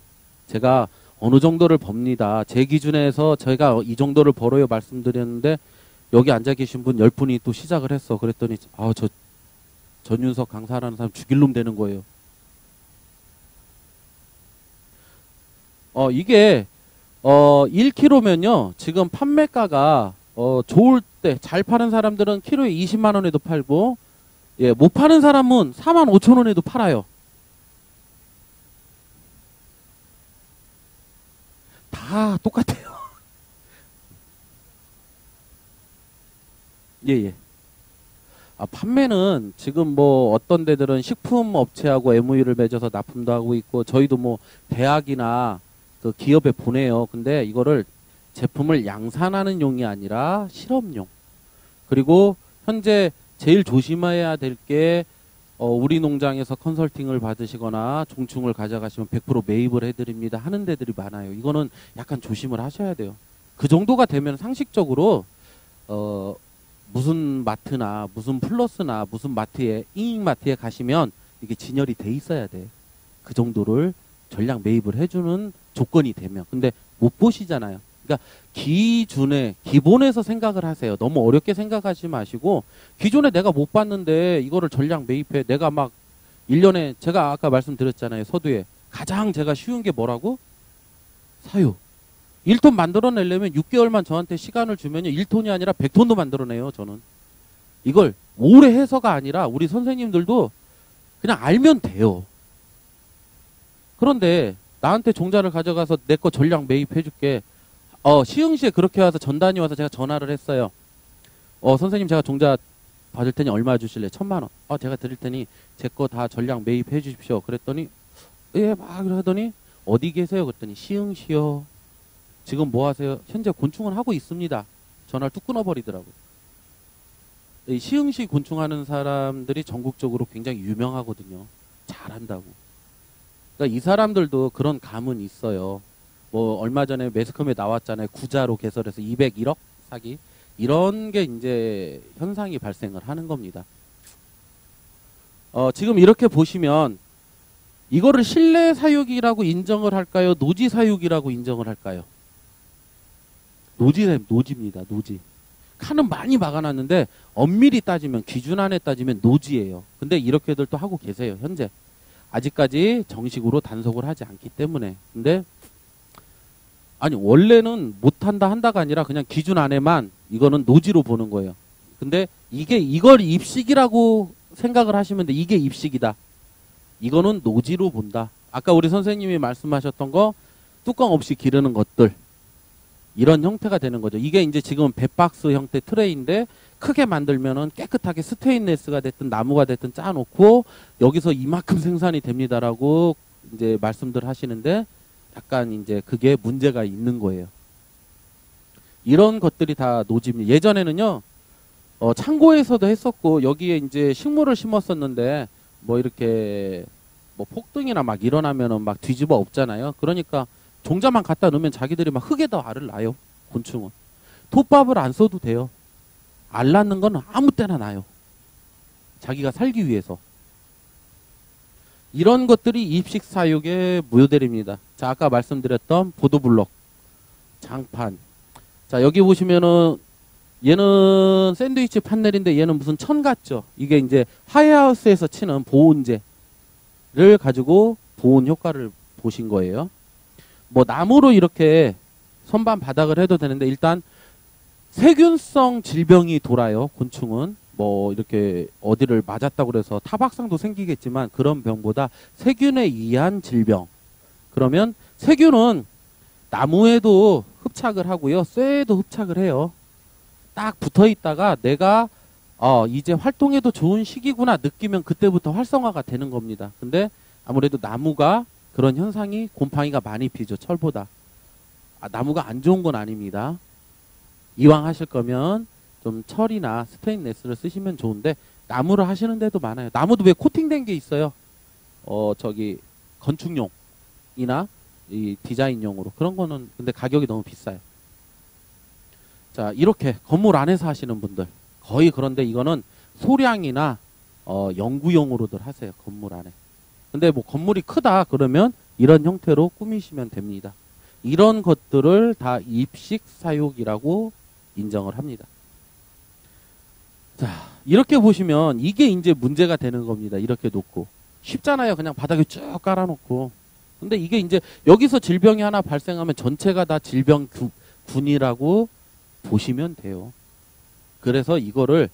제가 어느 정도를 법니다. 제 기준에서 저희가 이 정도를 벌어요 말씀드렸는데 여기 앉아 계신 분 열 분이 또 시작을 했어. 그랬더니 아 저 전윤석 강사라는 사람 죽일 놈 되는 거예요. 어 이게 어, 일 킬로그램면요, 지금 판매가가, 어, 좋을 때, 잘 파는 사람들은 키로에 이십만 원에도 팔고, 예, 못 파는 사람은 사만 오천 원에도 팔아요. 다 똑같아요. 예, 예. 아, 판매는 지금 뭐 어떤 데들은 식품업체하고 엠오유를 맺어서 납품도 하고 있고, 저희도 뭐 대학이나 그 기업에 보내요. 근데 이거를 제품을 양산하는 용이 아니라 실험용. 그리고 현재 제일 조심해야 될 게 어, 우리 농장에서 컨설팅을 받으시거나 종충을 가져가시면 백 퍼센트 매입을 해드립니다 하는 데들이 많아요. 이거는 약간 조심을 하셔야 돼요. 그 정도가 되면 상식적으로 어, 무슨 마트나 무슨 플러스나 무슨 마트에 이익 마트에 가시면 이게 진열이 돼 있어야 돼. 그 정도를 전량 매입을 해주는 조건이 되면. 근데 못 보시잖아요. 그러니까 기준에 기본에서 생각을 하세요. 너무 어렵게 생각하지 마시고 기존에 내가 못 봤는데 이거를 전량 매입해 내가 막 일 년에 제가 아까 말씀드렸잖아요. 서두에 가장 제가 쉬운 게 뭐라고? 사유. 일 톤 만들어내려면 육 개월만 저한테 시간을 주면 일 톤이 아니라 백 톤도 만들어내요. 저는 이걸 오래 해서가 아니라 우리 선생님들도 그냥 알면 돼요. 그런데 나한테 종자를 가져가서 내 거 전량 매입해줄게. 어, 시흥시에 그렇게 와서 전단이 와서 제가 전화를 했어요. 어, 선생님 제가 종자 받을 테니 얼마 주실래? 천만 원. 어, 제가 드릴 테니 제 거 다 전량 매입해 주십시오. 그랬더니 예, 막 하더니 어디 계세요? 그랬더니 시흥시요. 지금 뭐 하세요? 현재 곤충은 하고 있습니다. 전화를 뚝 끊어버리더라고요. 이 시흥시 곤충하는 사람들이 전국적으로 굉장히 유명하거든요. 잘한다고. 그러니까 이 사람들도 그런 감은 있어요. 뭐 얼마 전에 매스컴에 나왔잖아요. 구자로 개설해서 이백일억 사기. 이런 게 이제 현상이 발생을 하는 겁니다. 어, 지금 이렇게 보시면 이거를 실내 사육이라고 인정을 할까요? 노지 사육이라고 인정을 할까요? 노지, 노지입니다. 노지. 칸은 많이 막아놨는데 엄밀히 따지면 기준 안에 따지면 노지예요. 근데 이렇게들 또 하고 계세요. 현재. 아직까지 정식으로 단속을 하지 않기 때문에. 근데 아니 원래는 못한다 한다가 아니라 그냥 기준 안에만 이거는 노지로 보는 거예요. 근데 이게 이걸 입식이라고 생각을 하시면 돼. 이게 입식이다. 이거는 노지로 본다. 아까 우리 선생님이 말씀하셨던 거 뚜껑 없이 기르는 것들. 이런 형태가 되는 거죠. 이게 이제 지금 배박스 형태 트레이인데 크게 만들면은 깨끗하게 스테인리스가 됐든 나무가 됐든 짜놓고 여기서 이만큼 생산이 됩니다라고 이제 말씀들 하시는데 약간 이제 그게 문제가 있는 거예요. 이런 것들이 다 노지입니다. 예전에는요, 어, 창고에서도 했었고 여기에 이제 식물을 심었었는데 뭐 이렇게 뭐 폭등이나 막 일어나면은 막 뒤집어 엎잖아요. 그러니까 종자만 갖다 놓으면 자기들이 막 흙에다 알을 낳아요. 곤충은. 톱밥을 안 써도 돼요. 알 낳는 건 아무 때나 낳아요. 자기가 살기 위해서. 이런 것들이 입식 사육의 모델입니다. 자, 아까 말씀드렸던 보도블럭, 장판. 자, 여기 보시면은 얘는 샌드위치 판넬인데 얘는 무슨 천 같죠? 이게 이제 하이하우스에서 치는 보온재를 가지고 보온 효과를 보신 거예요. 뭐 나무로 이렇게 선반 바닥을 해도 되는데 일단 세균성 질병이 돌아요. 곤충은 뭐 이렇게 어디를 맞았다고 그래서 타박상도 생기겠지만 그런 병보다 세균에 의한 질병. 그러면 세균은 나무에도 흡착을 하고요. 쇠에도 흡착을 해요. 딱 붙어 있다가 내가 어 이제 활동해도 좋은 시기구나 느끼면 그때부터 활성화가 되는 겁니다. 근데 아무래도 나무가 그런 현상이 곰팡이가 많이 피죠. 철보다. 아, 나무가 안 좋은 건 아닙니다. 이왕 하실 거면 좀 철이나 스테인레스를 쓰시면 좋은데 나무를 하시는 데도 많아요. 나무도 왜 코팅된 게 있어요. 어 저기 건축용이나 이 디자인용으로. 그런 거는 근데 가격이 너무 비싸요. 자, 이렇게 건물 안에서 하시는 분들 거의. 그런데 이거는 소량이나 어, 연구용으로들 하세요. 건물 안에. 근데 뭐 건물이 크다 그러면 이런 형태로 꾸미시면 됩니다. 이런 것들을 다 입식 사육이라고 인정을 합니다. 자, 이렇게 보시면 이게 이제 문제가 되는 겁니다. 이렇게 놓고. 쉽잖아요. 그냥 바닥에 쭉 깔아놓고. 근데 이게 이제 여기서 질병이 하나 발생하면 전체가 다 질병군이라고 보시면 돼요. 그래서 이거를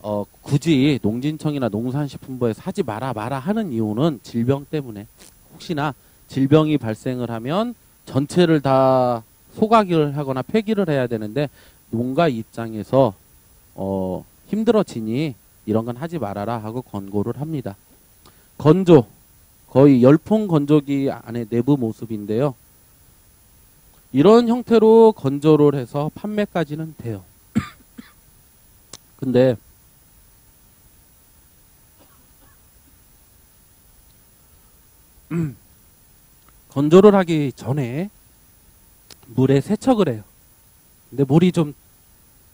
어, 굳이 농진청이나 농산식품부에서 하지 마라 마라 하는 이유는 질병 때문에. 혹시나 질병이 발생을 하면 전체를 다 소각을 하거나 폐기를 해야 되는데 농가 입장에서 어, 힘들어지니 이런 건 하지 말아라 하고 권고를 합니다. 건조, 거의 열풍건조기 안에 내부 모습인데요. 이런 형태로 건조를 해서 판매까지는 돼요. 근데 건조를 하기 전에 물에 세척을 해요. 근데 물이 좀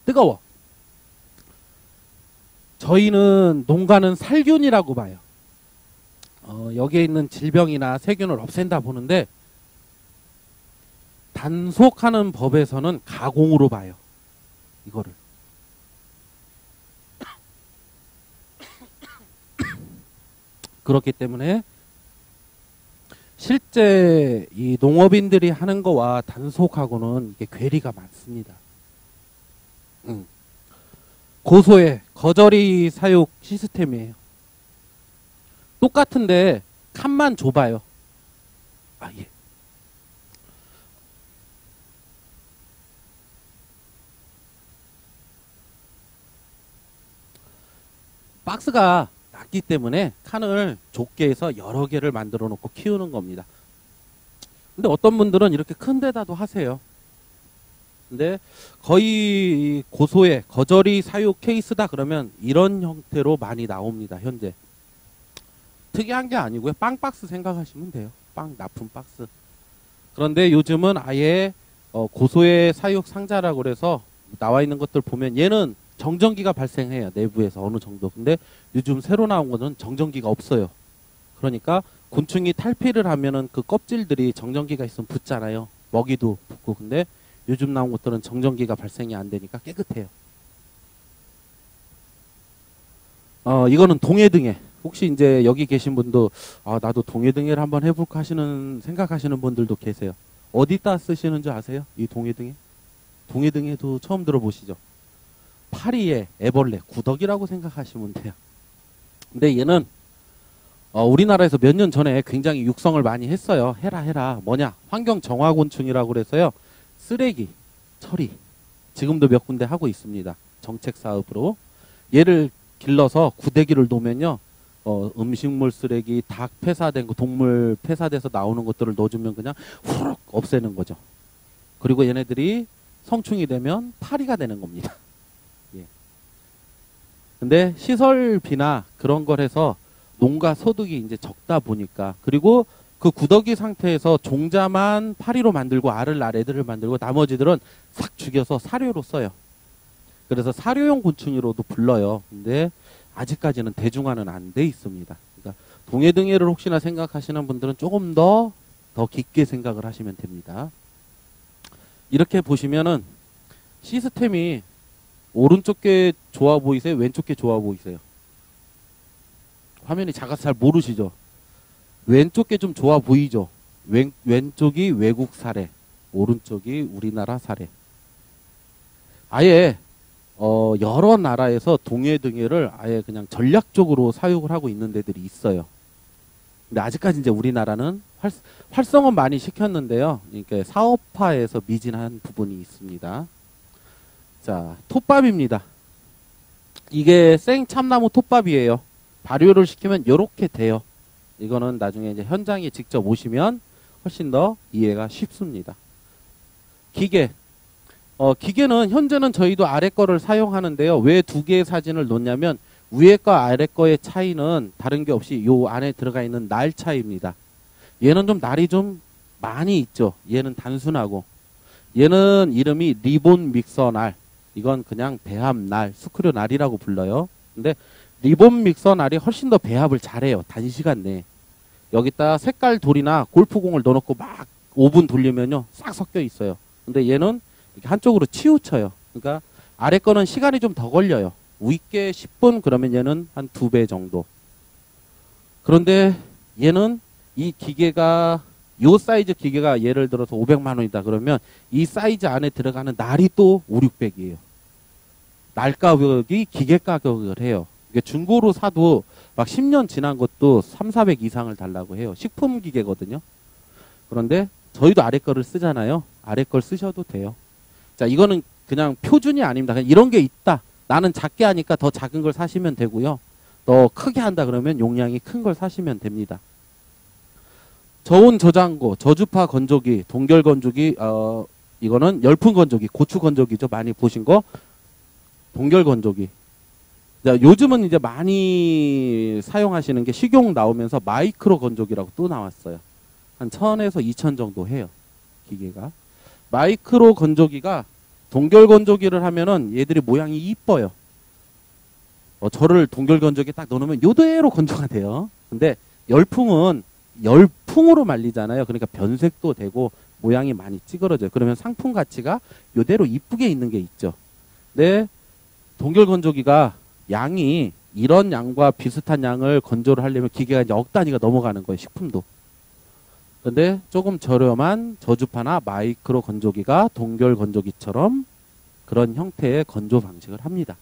뜨거워. 저희는 농가는 살균이라고 봐요. 어, 여기에 있는 질병이나 세균을 없앤다 보는데 단속하는 법에서는 가공으로 봐요. 이거를. 그렇기 때문에 실제 이 농업인들이 하는 거와 단속하고는 이게 괴리가 많습니다. 음. 고소해 거저리 사육 시스템이에요. 똑같은데 칸만 좁아요. 아 예. 박스가 낮기 때문에 칸을 좁게 해서 여러 개를 만들어 놓고 키우는 겁니다. 근데 어떤 분들은 이렇게 큰 데다도 하세요. 근데 거의 고소해 거저리 사육 케이스다 그러면 이런 형태로 많이 나옵니다. 현재. 특이한 게 아니고요. 빵박스 생각하시면 돼요. 빵 납품 박스. 그런데 요즘은 아예 고소해 사육 상자라고 해서 나와 있는 것들 보면 얘는 정전기가 발생해요. 내부에서 어느 정도. 근데 요즘 새로 나온 거는 정전기가 없어요. 그러니까 곤충이 탈피를 하면은 그 껍질들이 정전기가 있으면 붙잖아요. 먹이도 붙고. 근데 요즘 나온 것들은 정전기가 발생이 안 되니까 깨끗해요. 어, 이거는 동해등에. 혹시 이제 여기 계신 분도 아, 나도 동해등에를 한번 해볼까 하시는 생각하시는 분들도 계세요. 어디다 쓰시는 줄 아세요? 이 동해등에? 동해등에도 처음 들어보시죠? 파리의 애벌레, 구더기라고 생각하시면 돼요. 근데 얘는 어, 우리나라에서 몇 년 전에 굉장히 육성을 많이 했어요. 해라 해라. 뭐냐? 환경정화곤충이라고 그래서요. 쓰레기, 처리. 지금도 몇 군데 하고 있습니다. 정책사업으로. 얘를 길러서 구데기를 놓으면요. 어, 음식물 쓰레기, 닭 폐사된 거, 동물 폐사돼서 나오는 것들을 넣어주면 그냥 후룩 없애는 거죠. 그리고 얘네들이 성충이 되면 파리가 되는 겁니다. 근데 시설비나 그런 걸 해서 농가 소득이 이제 적다 보니까 그리고 그 구더기 상태에서 종자만 파리로 만들고 알을 낳을 애들을 만들고 나머지들은 싹 죽여서 사료로 써요. 그래서 사료용 곤충으로도 불러요. 근데 아직까지는 대중화는 안 돼 있습니다. 그러니까 동해등해를 혹시나 생각하시는 분들은 조금 더, 더 깊게 생각을 하시면 됩니다. 이렇게 보시면은 시스템이 오른쪽 게 좋아 보이세요? 왼쪽 게 좋아 보이세요? 화면이 작아서 잘 모르시죠? 왼쪽 게 좀 좋아 보이죠? 왼, 왼쪽이 외국 사례, 오른쪽이 우리나라 사례. 아예 어, 여러 나라에서 동해등해를 아예 그냥 전략적으로 사육을 하고 있는 데들이 있어요. 근데 아직까지 이제 우리나라는 활, 활성은 많이 시켰는데요. 그러니까 사업화에서 미진한 부분이 있습니다. 자, 톱밥입니다. 이게 생 참나무 톱밥이에요. 발효를 시키면 이렇게 돼요. 이거는 나중에 이제 현장에 직접 오시면 훨씬 더 이해가 쉽습니다. 기계. 어, 기계는 현재는 저희도 아래 거를 사용하는데요. 왜 두 개의 사진을 놓냐면 위에 거와 아래 거의 차이는 다른 게 없이 요 안에 들어가 있는 날 차이입니다. 얘는 좀 날이 좀 많이 있죠. 얘는 단순하고. 얘는 이름이 리본믹서 날. 이건 그냥 배합날, 스크류날이라고 불러요. 근데 리본믹서 날이 훨씬 더 배합을 잘해요. 단시간 내에. 여기다 색깔 돌이나 골프공을 넣어놓고 막 오 분 돌리면요. 싹 섞여 있어요. 근데 얘는 이렇게 한쪽으로 치우쳐요. 그러니까 아래 거는 시간이 좀 더 걸려요. 윗게 십 분 그러면 얘는 한 두 배 정도. 그런데 얘는 이 기계가 요 사이즈 기계가 예를 들어서 오백만 원이다 그러면 이 사이즈 안에 들어가는 날이 또 오천육백이에요. 날 가격이 기계 가격을 해요. 이게 중고로 사도 막 십 년 지난 것도 삼사백 이상을 달라고 해요. 식품 기계거든요. 그런데 저희도 아래 거를 쓰잖아요. 아래 걸 쓰셔도 돼요. 자, 이거는 그냥 표준이 아닙니다. 그냥 이런 게 있다. 나는 작게 하니까 더 작은 걸 사시면 되고요. 더 크게 한다 그러면 용량이 큰 걸 사시면 됩니다. 저온 저장고, 저주파 건조기, 동결건조기, 어, 이거는 열풍건조기, 고추건조기죠. 많이 보신 거. 동결건조기. 요즘은 이제 많이 사용하시는 게 식용 나오면서 마이크로 건조기라고 또 나왔어요. 한 천에서 이천 정도 해요. 기계가. 마이크로 건조기가 동결건조기를 하면은 얘들이 모양이 이뻐요. 어, 저를 동결건조기에 딱 넣어놓으면 요대로 건조가 돼요. 근데 열풍은 열풍으로 말리잖아요. 그러니까 변색도 되고 모양이 많이 찌그러져요. 그러면 상품 가치가 요대로 이쁘게 있는 게 있죠. 근데 동결건조기가 양이 이런 양과 비슷한 양을 건조를 하려면 기계가 이제 억 단위가 넘어가는 거예요. 식품도. 근데 조금 저렴한 저주파나 마이크로 건조기가 동결 건조기처럼 그런 형태의 건조 방식을 합니다.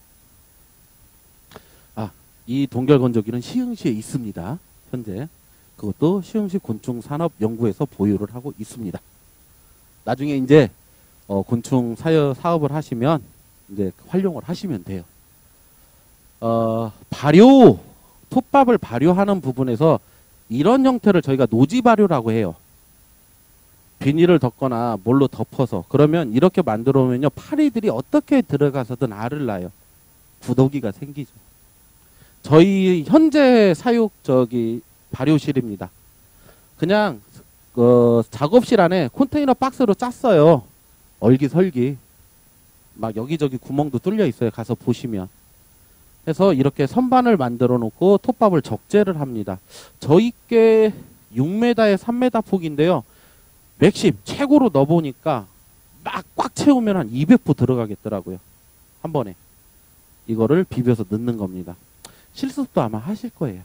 아, 이 동결 건조기는 시흥시에 있습니다. 현재. 그것도 시흥시 곤충산업연구에서 보유를 하고 있습니다. 나중에 이제 어, 곤충 사업을 하시면 이제 활용을 하시면 돼요. 어, 발효, 톱밥을 발효하는 부분에서 이런 형태를 저희가 노지 발효라고 해요. 비닐을 덮거나 뭘로 덮어서. 그러면 이렇게 만들어 오면요, 파리들이 어떻게 들어가서든 알을 낳아요. 구더기가 생기죠. 저희 현재 사육 저기 발효실입니다. 그냥 어, 작업실 안에 컨테이너 박스로 짰어요. 얼기설기. 막 여기저기 구멍도 뚫려 있어요. 가서 보시면. 해서 이렇게 선반을 만들어 놓고 톱밥을 적재를 합니다. 저희께 육 미터에 삼 미터 폭인데요. 맥심 최고로 넣어보니까 막 꽉 채우면 한 이백 포 들어가겠더라고요. 한 번에. 이거를 비벼서 넣는 겁니다. 실습도 아마 하실 거예요.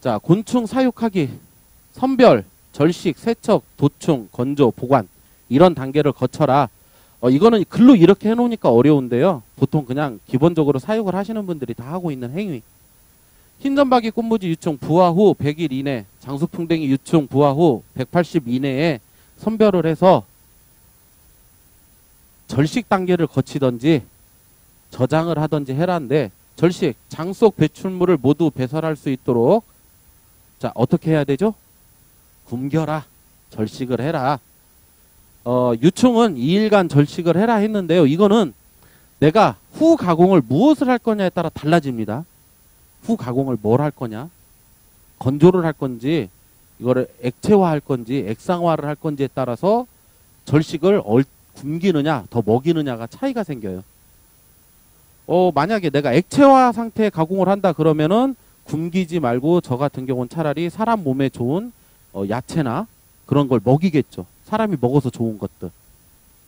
자, 곤충 사육하기, 선별, 절식, 세척, 도충, 건조, 보관 이런 단계를 거쳐라. 어, 이거는 글로 이렇게 해놓으니까 어려운데요. 보통 그냥 기본적으로 사육을 하시는 분들이 다 하고 있는 행위. 흰점박이 꽃무지 유충 부화 후 백 일 이내, 장수풍뎅이 유충 부화 후 백팔십 이내에 선별을 해서 절식 단계를 거치든지 저장을 하든지 해라인데, 절식, 장 속 배출물을 모두 배설할 수 있도록, 자, 어떻게 해야 되죠? 굶겨라. 절식을 해라. 어, 유충은 이 일간 절식을 해라 했는데요. 이거는 내가 후 가공을 무엇을 할 거냐에 따라 달라집니다. 후 가공을 뭘 할 거냐, 건조를 할 건지 이거를 액체화 할 건지 액상화를 할 건지에 따라서 절식을 얼, 굶기느냐 더 먹이느냐가 차이가 생겨요. 어, 만약에 내가 액체화 상태에 가공을 한다 그러면은 굶기지 말고 저 같은 경우는 차라리 사람 몸에 좋은 어, 야채나 그런 걸 먹이겠죠. 사람이 먹어서 좋은 것들.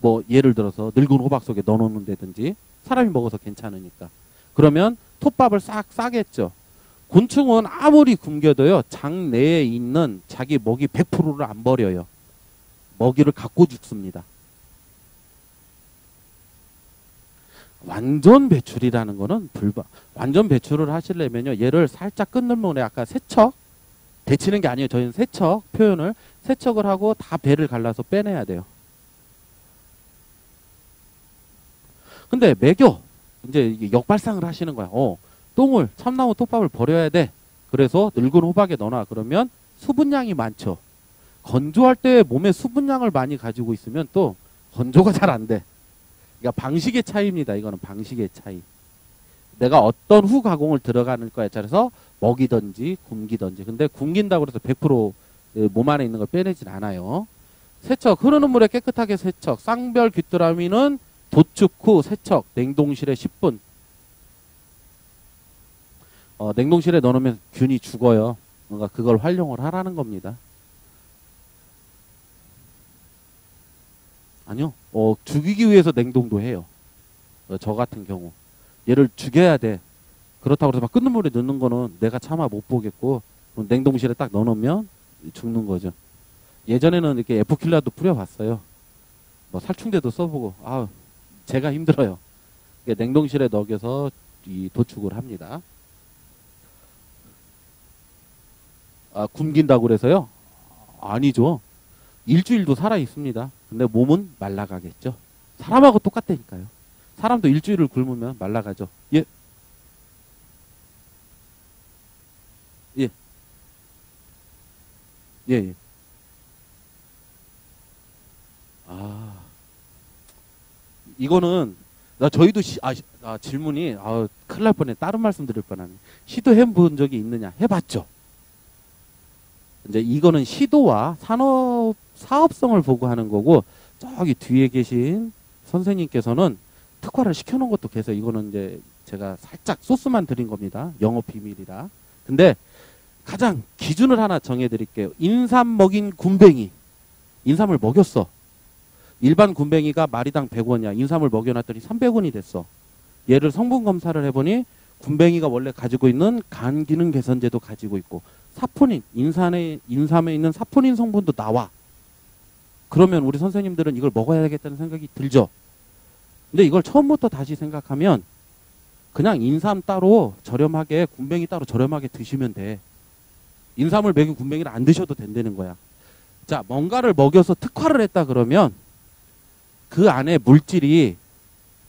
뭐 예를 들어서 늙은 호박 속에 넣어놓는다든지 사람이 먹어서 괜찮으니까. 그러면 톱밥을 싹 싸겠죠. 곤충은 아무리 굶겨도요. 장 내에 있는 자기 먹이 백 퍼센트를 안 버려요. 먹이를 갖고 죽습니다. 완전 배출이라는 거는 불가. 완전 배출을 하시려면요. 얘를 살짝 끝늘모에 아까 세척. 데치는 게 아니에요. 저희는 세척 표현을 세척을 하고 다 배를 갈라서 빼내야 돼요. 근데 매겨 이제 역발상을 하시는 거야. 어, 똥을 참나무 톱밥을 버려야 돼. 그래서 늙은 호박에 넣어놔. 그러면 수분량이 많죠. 건조할 때 몸에 수분량을 많이 가지고 있으면 또 건조가 잘 안 돼. 그러니까 방식의 차이입니다. 이거는 방식의 차이. 내가 어떤 후 가공을 들어가는 거에 따라서 먹이든지 굶기든지. 근데 굶긴다고 해서 백 퍼센트 몸 안에 있는 걸 빼내진 않아요. 세척, 흐르는 물에 깨끗하게 세척. 쌍별귀뚜라미는 도축 후 세척, 냉동실에 십 분. 어, 냉동실에 넣어놓으면 균이 죽어요. 뭔가 그걸 활용을 하라는 겁니다. 아니요. 어, 죽이기 위해서 냉동도 해요. 어, 저 같은 경우. 얘를 죽여야 돼. 그렇다고 해서 막 끓는 물에 넣는 거는 내가 차마 못 보겠고, 냉동실에 딱 넣어놓으면 죽는 거죠. 예전에는 이렇게 에포킬라도 뿌려봤어요. 뭐 살충제도 써보고, 아, 제가 힘들어요. 냉동실에 넣여서 이 도축을 합니다. 아, 굶긴다고 그래서요? 아니죠. 일주일도 살아 있습니다. 근데 몸은 말라가겠죠. 사람하고 똑같다니까요. 사람도 일주일을 굶으면 말라가죠. 예. 예. 예, 예. 아. 이거는, 나 저희도, 시, 아, 아, 질문이, 아, 큰일 날 뻔해. 다른 말씀 드릴 뻔하네. 시도해 본 적이 있느냐? 해봤죠. 이제 이거는 시도와 산업, 사업성을 보고 하는 거고, 저기 뒤에 계신 선생님께서는 특화를 시켜놓은 것도 계세요. 이거는 이제 제가 살짝 소스만 드린 겁니다. 영업 비밀이라. 근데 가장 기준을 하나 정해드릴게요. 인삼 먹인 군뱅이. 인삼을 먹였어. 일반 군뱅이가 마리당 백 원이야. 인삼을 먹여놨더니 삼백 원이 됐어. 얘를 성분 검사를 해보니 군뱅이가 원래 가지고 있는 간 기능 개선제도 가지고 있고 사포닌, 인삼에, 인삼에 있는 사포닌 성분도 나와. 그러면 우리 선생님들은 이걸 먹어야겠다는 생각이 들죠. 근데 이걸 처음부터 다시 생각하면 그냥 인삼 따로 저렴하게, 군뱅이 따로 저렴하게 드시면 돼. 인삼을 먹인 군뱅이를 안 드셔도 된다는 거야. 자, 뭔가를 먹여서 특화를 했다 그러면 그 안에 물질이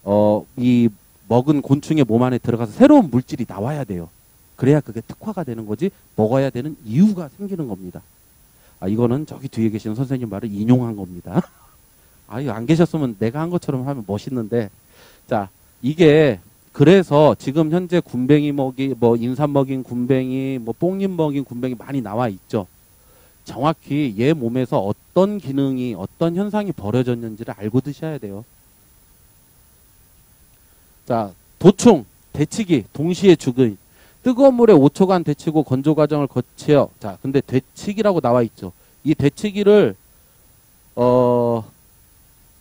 어, 이 먹은 곤충의 몸 안에 들어가서 새로운 물질이 나와야 돼요. 그래야 그게 특화가 되는 거지 먹어야 되는 이유가 생기는 겁니다. 아, 이거는 저기 뒤에 계시는 선생님 말을 인용한 겁니다. 아, 이거 안 계셨으면 내가 한 것처럼 하면 멋있는데. 자, 이게 그래서 지금 현재 군뱅이 먹이, 뭐 인삼 먹인 군뱅이, 뭐 뽕잎 먹인 군뱅이 많이 나와 있죠. 정확히 얘 몸에서 어떤 기능이, 어떤 현상이 벌어졌는지를 알고 드셔야 돼요. 자, 도충, 데치기, 동시에 죽음. 뜨거운 물에 오 초간 데치고 건조 과정을 거쳐. 자, 근데 데치기라고 나와 있죠. 이 데치기를 어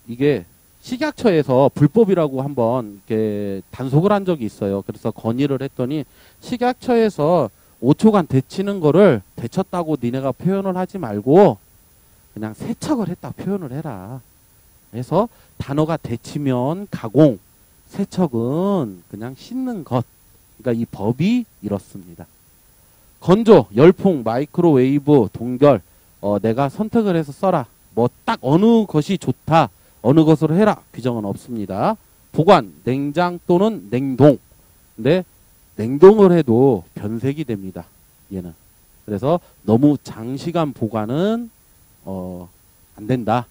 이게 식약처에서 불법이라고 한번 이렇게 단속을 한 적이 있어요. 그래서 건의를 했더니 식약처에서 오 초간 데치는 거를 데쳤다고 니네가 표현을 하지 말고 그냥 세척을 했다 표현을 해라. 그래서 단어가 데치면 가공, 세척은 그냥 씻는 것. 그러니까 이 법이 이렇습니다. 건조, 열풍, 마이크로웨이브, 동결. 어, 내가 선택을 해서 써라. 뭐 딱 어느 것이 좋다, 어느 것으로 해라 규정은 없습니다. 보관, 냉장 또는 냉동. 근데 냉동을 해도 변색이 됩니다. 얘는. 그래서 너무 장시간 보관은 어, 안 된다.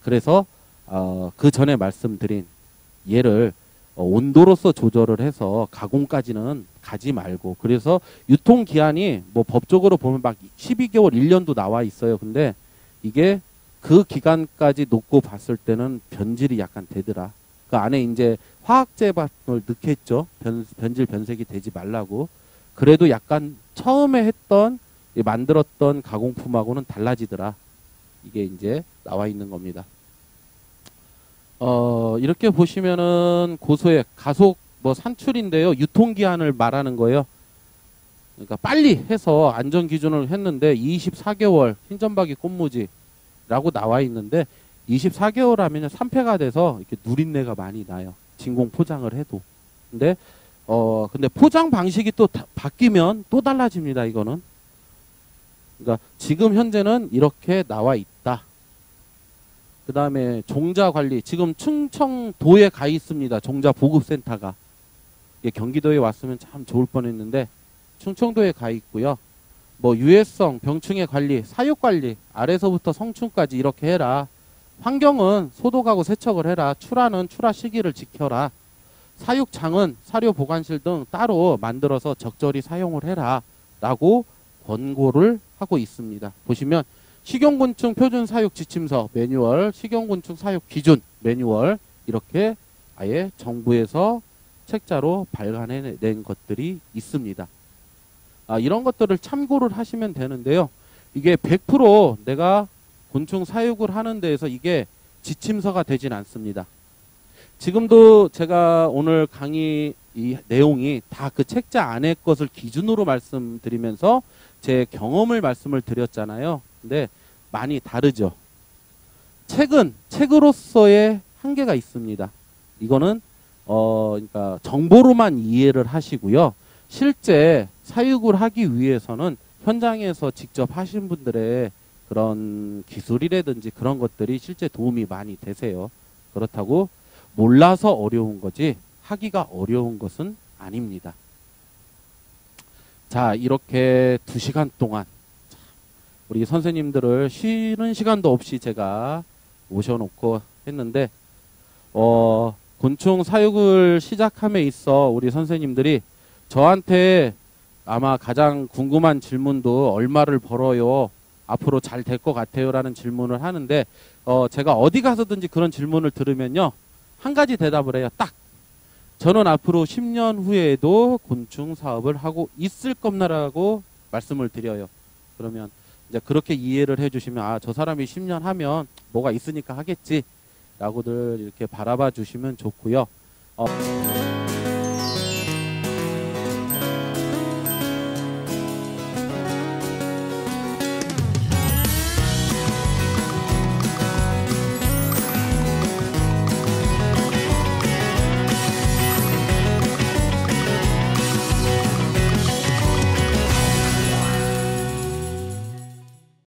그래서 어, 그 전에 말씀드린 얘를 어, 온도로서 조절을 해서 가공까지는 가지 말고. 그래서 유통기한이 뭐 법적으로 보면 막 십이 개월, 일 년도 나와 있어요. 근데 이게 그 기간까지 놓고 봤을 때는 변질이 약간 되더라. 그 안에 이제 화학제반을 넣겠죠. 변, 변질, 변색이 되지 말라고. 그래도 약간 처음에 했던, 만들었던 가공품하고는 달라지더라. 이게 이제 나와 있는 겁니다. 어, 이렇게 보시면은 고소액, 가속, 뭐 산출인데요. 유통기한을 말하는 거예요. 그러니까 빨리 해서 안전기준을 했는데 이십사 개월 흰점박이 꽃무지라고 나와 있는데 이십사 개월 하면 산패가 돼서 이렇게 누린내가 많이 나요. 진공 포장을 해도. 근데, 어, 근데 포장 방식이 또 다, 바뀌면 또 달라집니다. 이거는. 그러니까 지금 현재는 이렇게 나와 있다. 그 다음에 종자관리, 지금 충청도에 가 있습니다. 종자보급센터가. 예, 경기도에 왔으면 참 좋을 뻔했는데 충청도에 가 있고요. 뭐 유해성, 병충해 관리, 사육관리, 알에서부터 성충까지 이렇게 해라. 환경은 소독하고 세척을 해라. 출하는 출하 시기를 지켜라. 사육장은 사료보관실 등 따로 만들어서 적절히 사용을 해라 라고 권고를 하고 있습니다. 보시면 식용곤충 표준 사육 지침서 매뉴얼, 식용곤충 사육 기준 매뉴얼, 이렇게 아예 정부에서 책자로 발간해낸 것들이 있습니다. 아, 이런 것들을 참고를 하시면 되는데요. 이게 백 퍼센트 내가 곤충 사육을 하는 데에서 이게 지침서가 되진 않습니다. 지금도 제가 오늘 강의 이 내용이 다 그 책자 안에 것을 기준으로 말씀드리면서 제 경험을 말씀을 드렸잖아요. 근데 많이 다르죠. 책은 책으로서의 한계가 있습니다. 이거는 어 그러니까 정보로만 이해를 하시고요. 실제 사육을 하기 위해서는 현장에서 직접 하신 분들의 그런 기술이라든지 그런 것들이 실제 도움이 많이 되세요. 그렇다고 몰라서 어려운 거지 하기가 어려운 것은 아닙니다. 자, 이렇게 두 시간 동안 우리 선생님들을 쉬는 시간도 없이 제가 모셔놓고 했는데 어, 곤충 사육을 시작함에 있어 우리 선생님들이 저한테 아마 가장 궁금한 질문도 얼마를 벌어요? 앞으로 잘 될 것 같아요? 라는 질문을 하는데 어, 제가 어디 가서든지 그런 질문을 들으면요. 한 가지 대답을 해요. 딱! 저는 앞으로 십 년 후에도 곤충 사업을 하고 있을 겁나라고 말씀을 드려요. 그러면 이제 그렇게 이해를 해주시면 아, 저 사람이 십 년 하면 뭐가 있으니까 하겠지 라고들 이렇게 바라봐 주시면 좋고요. 어...